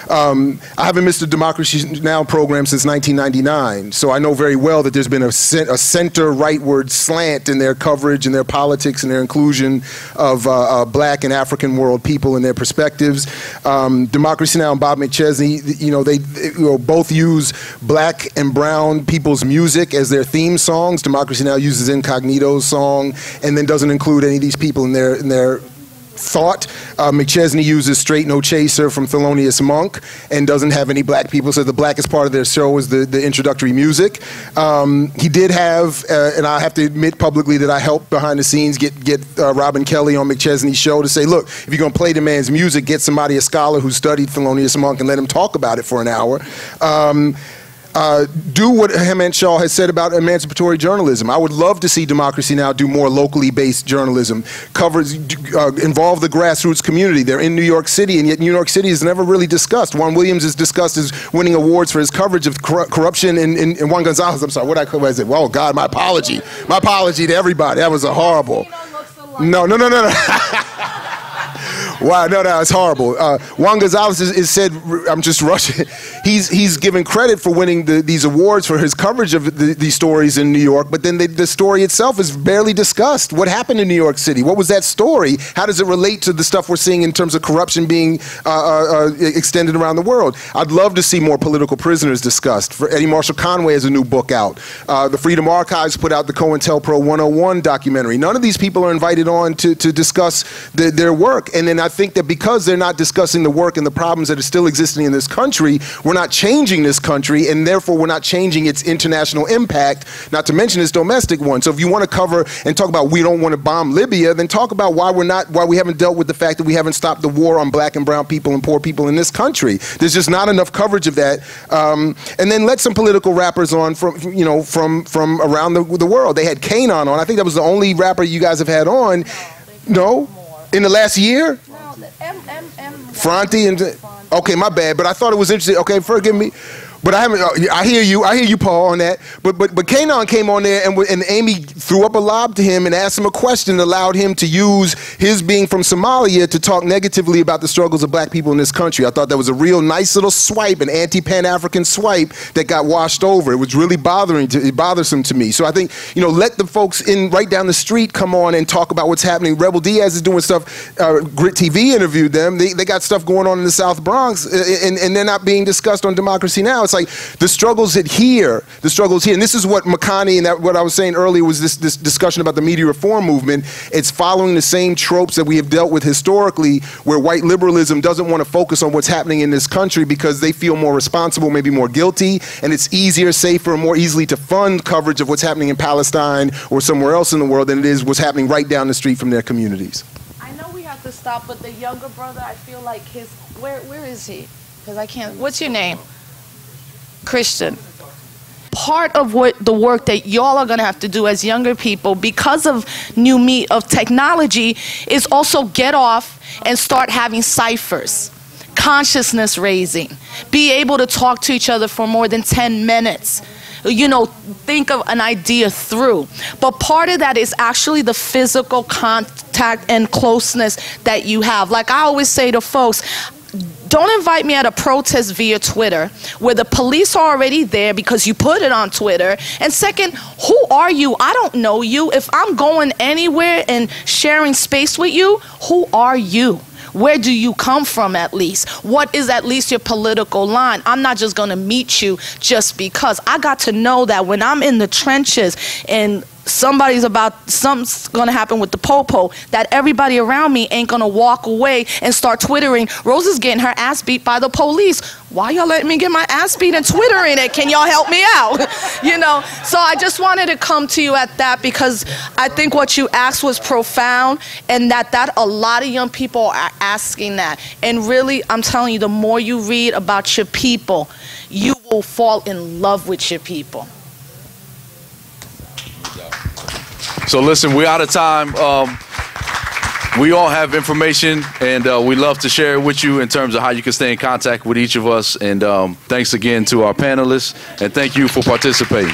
I haven't missed a Democracy Now! Program since 1999, so I know very well that there's been a center rightward slant in their coverage and their politics and their inclusion of black and African world people and their perspectives. Democracy Now! and Bob McChesney, they both use black and brown people's music as their theme songs. Democracy Now! uses Incognito's song and then doesn't include any of these people in their thought. McChesney uses Straight No Chaser from Thelonious Monk and doesn't have any black people, so the blackest part of their show is the introductory music. He did have, and I have to admit publicly that I helped behind the scenes get Robin Kelly on McChesney's show to say, look, if you're going to play the man's music, get somebody, a scholar who studied Thelonious Monk, and let him talk about it for an hour. Do what Hemant Shaw has said about emancipatory journalism. I would love to see Democracy Now! Do more locally based journalism, covers, involve the grassroots community. They're in New York City, and yet New York City is never really discussed. Juan Williams is discussed as winning awards for his coverage of corruption in Juan Gonzalez. I'm sorry, what I said. Oh God, my apology. My apology to everybody. That was a horrible. No. Wow, no, it's horrible. Juan Gonzalez is said, I'm just rushing, he's given credit for winning these awards for his coverage of these stories in New York, but then the story itself is barely discussed. What happened in New York City? What was that story? How does it relate to the stuff we're seeing in terms of corruption being extended around the world? I'd love to see more political prisoners discussed. For Eddie Marshall Conway has a new book out. The Freedom Archives put out the COINTELPRO 101 documentary. None of these people are invited on to discuss their work. And I think that because they're not discussing the work and the problems that are still existing in this country, we're not changing this country, and therefore we're not changing its international impact, not to mention its domestic one. So if you want to cover and talk about we don't want to bomb Libya, then talk about why we haven't dealt with the fact that we haven't stopped the war on black and brown people and poor people in this country. There's just not enough coverage of that. And then let some political rappers on from around the world. They had Kanan on. I think that was the only rapper you guys have had on. No? In the last year? No, Franti and okay, my bad, but I thought it was interesting. Okay, forgive me, but I haven't. I hear you, Paul, on that. But Kanan came on there and Amy threw up a lob to him and asked him a question that allowed him to use his being from Somalia to talk negatively about the struggles of black people in this country. I thought that was a real nice little swipe, an anti-Pan-African swipe that got washed over. It was really bothersome to me. So I think, let the folks in right down the street come on and talk about what's happening. Rebel Diaz is doing stuff. Grit TV interviewed them. They got stuff going on in the South Bronx, and they're not being discussed on Democracy Now! It's like the struggles here, and this is what Makani and what I was saying earlier was this discussion about the media reform movement. It's following the same tropes that we have dealt with historically, where white liberalism doesn't want to focus on what's happening in this country because they feel more responsible, maybe more guilty, and it's easier, safer, more easily to fund coverage of what's happening in Palestine or somewhere else in the world than it is what's happening right down the street from their communities. I know we have to stop, but the younger brother, I feel like his, where is he? Because I can't, what's your name? Christian, part of what the work that y'all are going to have to do as younger people, because of new meat of technology, is also get off and start having ciphers, consciousness raising, be able to talk to each other for more than 10 minutes. Think of an idea through. But part of that is actually the physical contact and closeness that you have. Like I always say to folks, don't invite me at a protest via Twitter where the police are already there because you put it on Twitter. And second, who are you? I don't know you. If I'm going anywhere and sharing space with you, who are you? Where do you come from at least? What is at least your political line? I'm not just gonna meet you just because. I got to know that when I'm in the trenches and something's gonna happen with the popo, that everybody around me ain't gonna walk away and start twittering, Rosa's getting her ass beat by the police. Why y'all letting me get my ass beat and twittering it? Can y'all help me out? So I just wanted to come to you at that because I think what you asked was profound, and that a lot of young people are asking that. And really, I'm telling you, the more you read about your people, you will fall in love with your people. So listen, we're out of time. We all have information, and we love to share it with you in terms of how you can stay in contact with each of us. And thanks again to our panelists, and thank you for participating.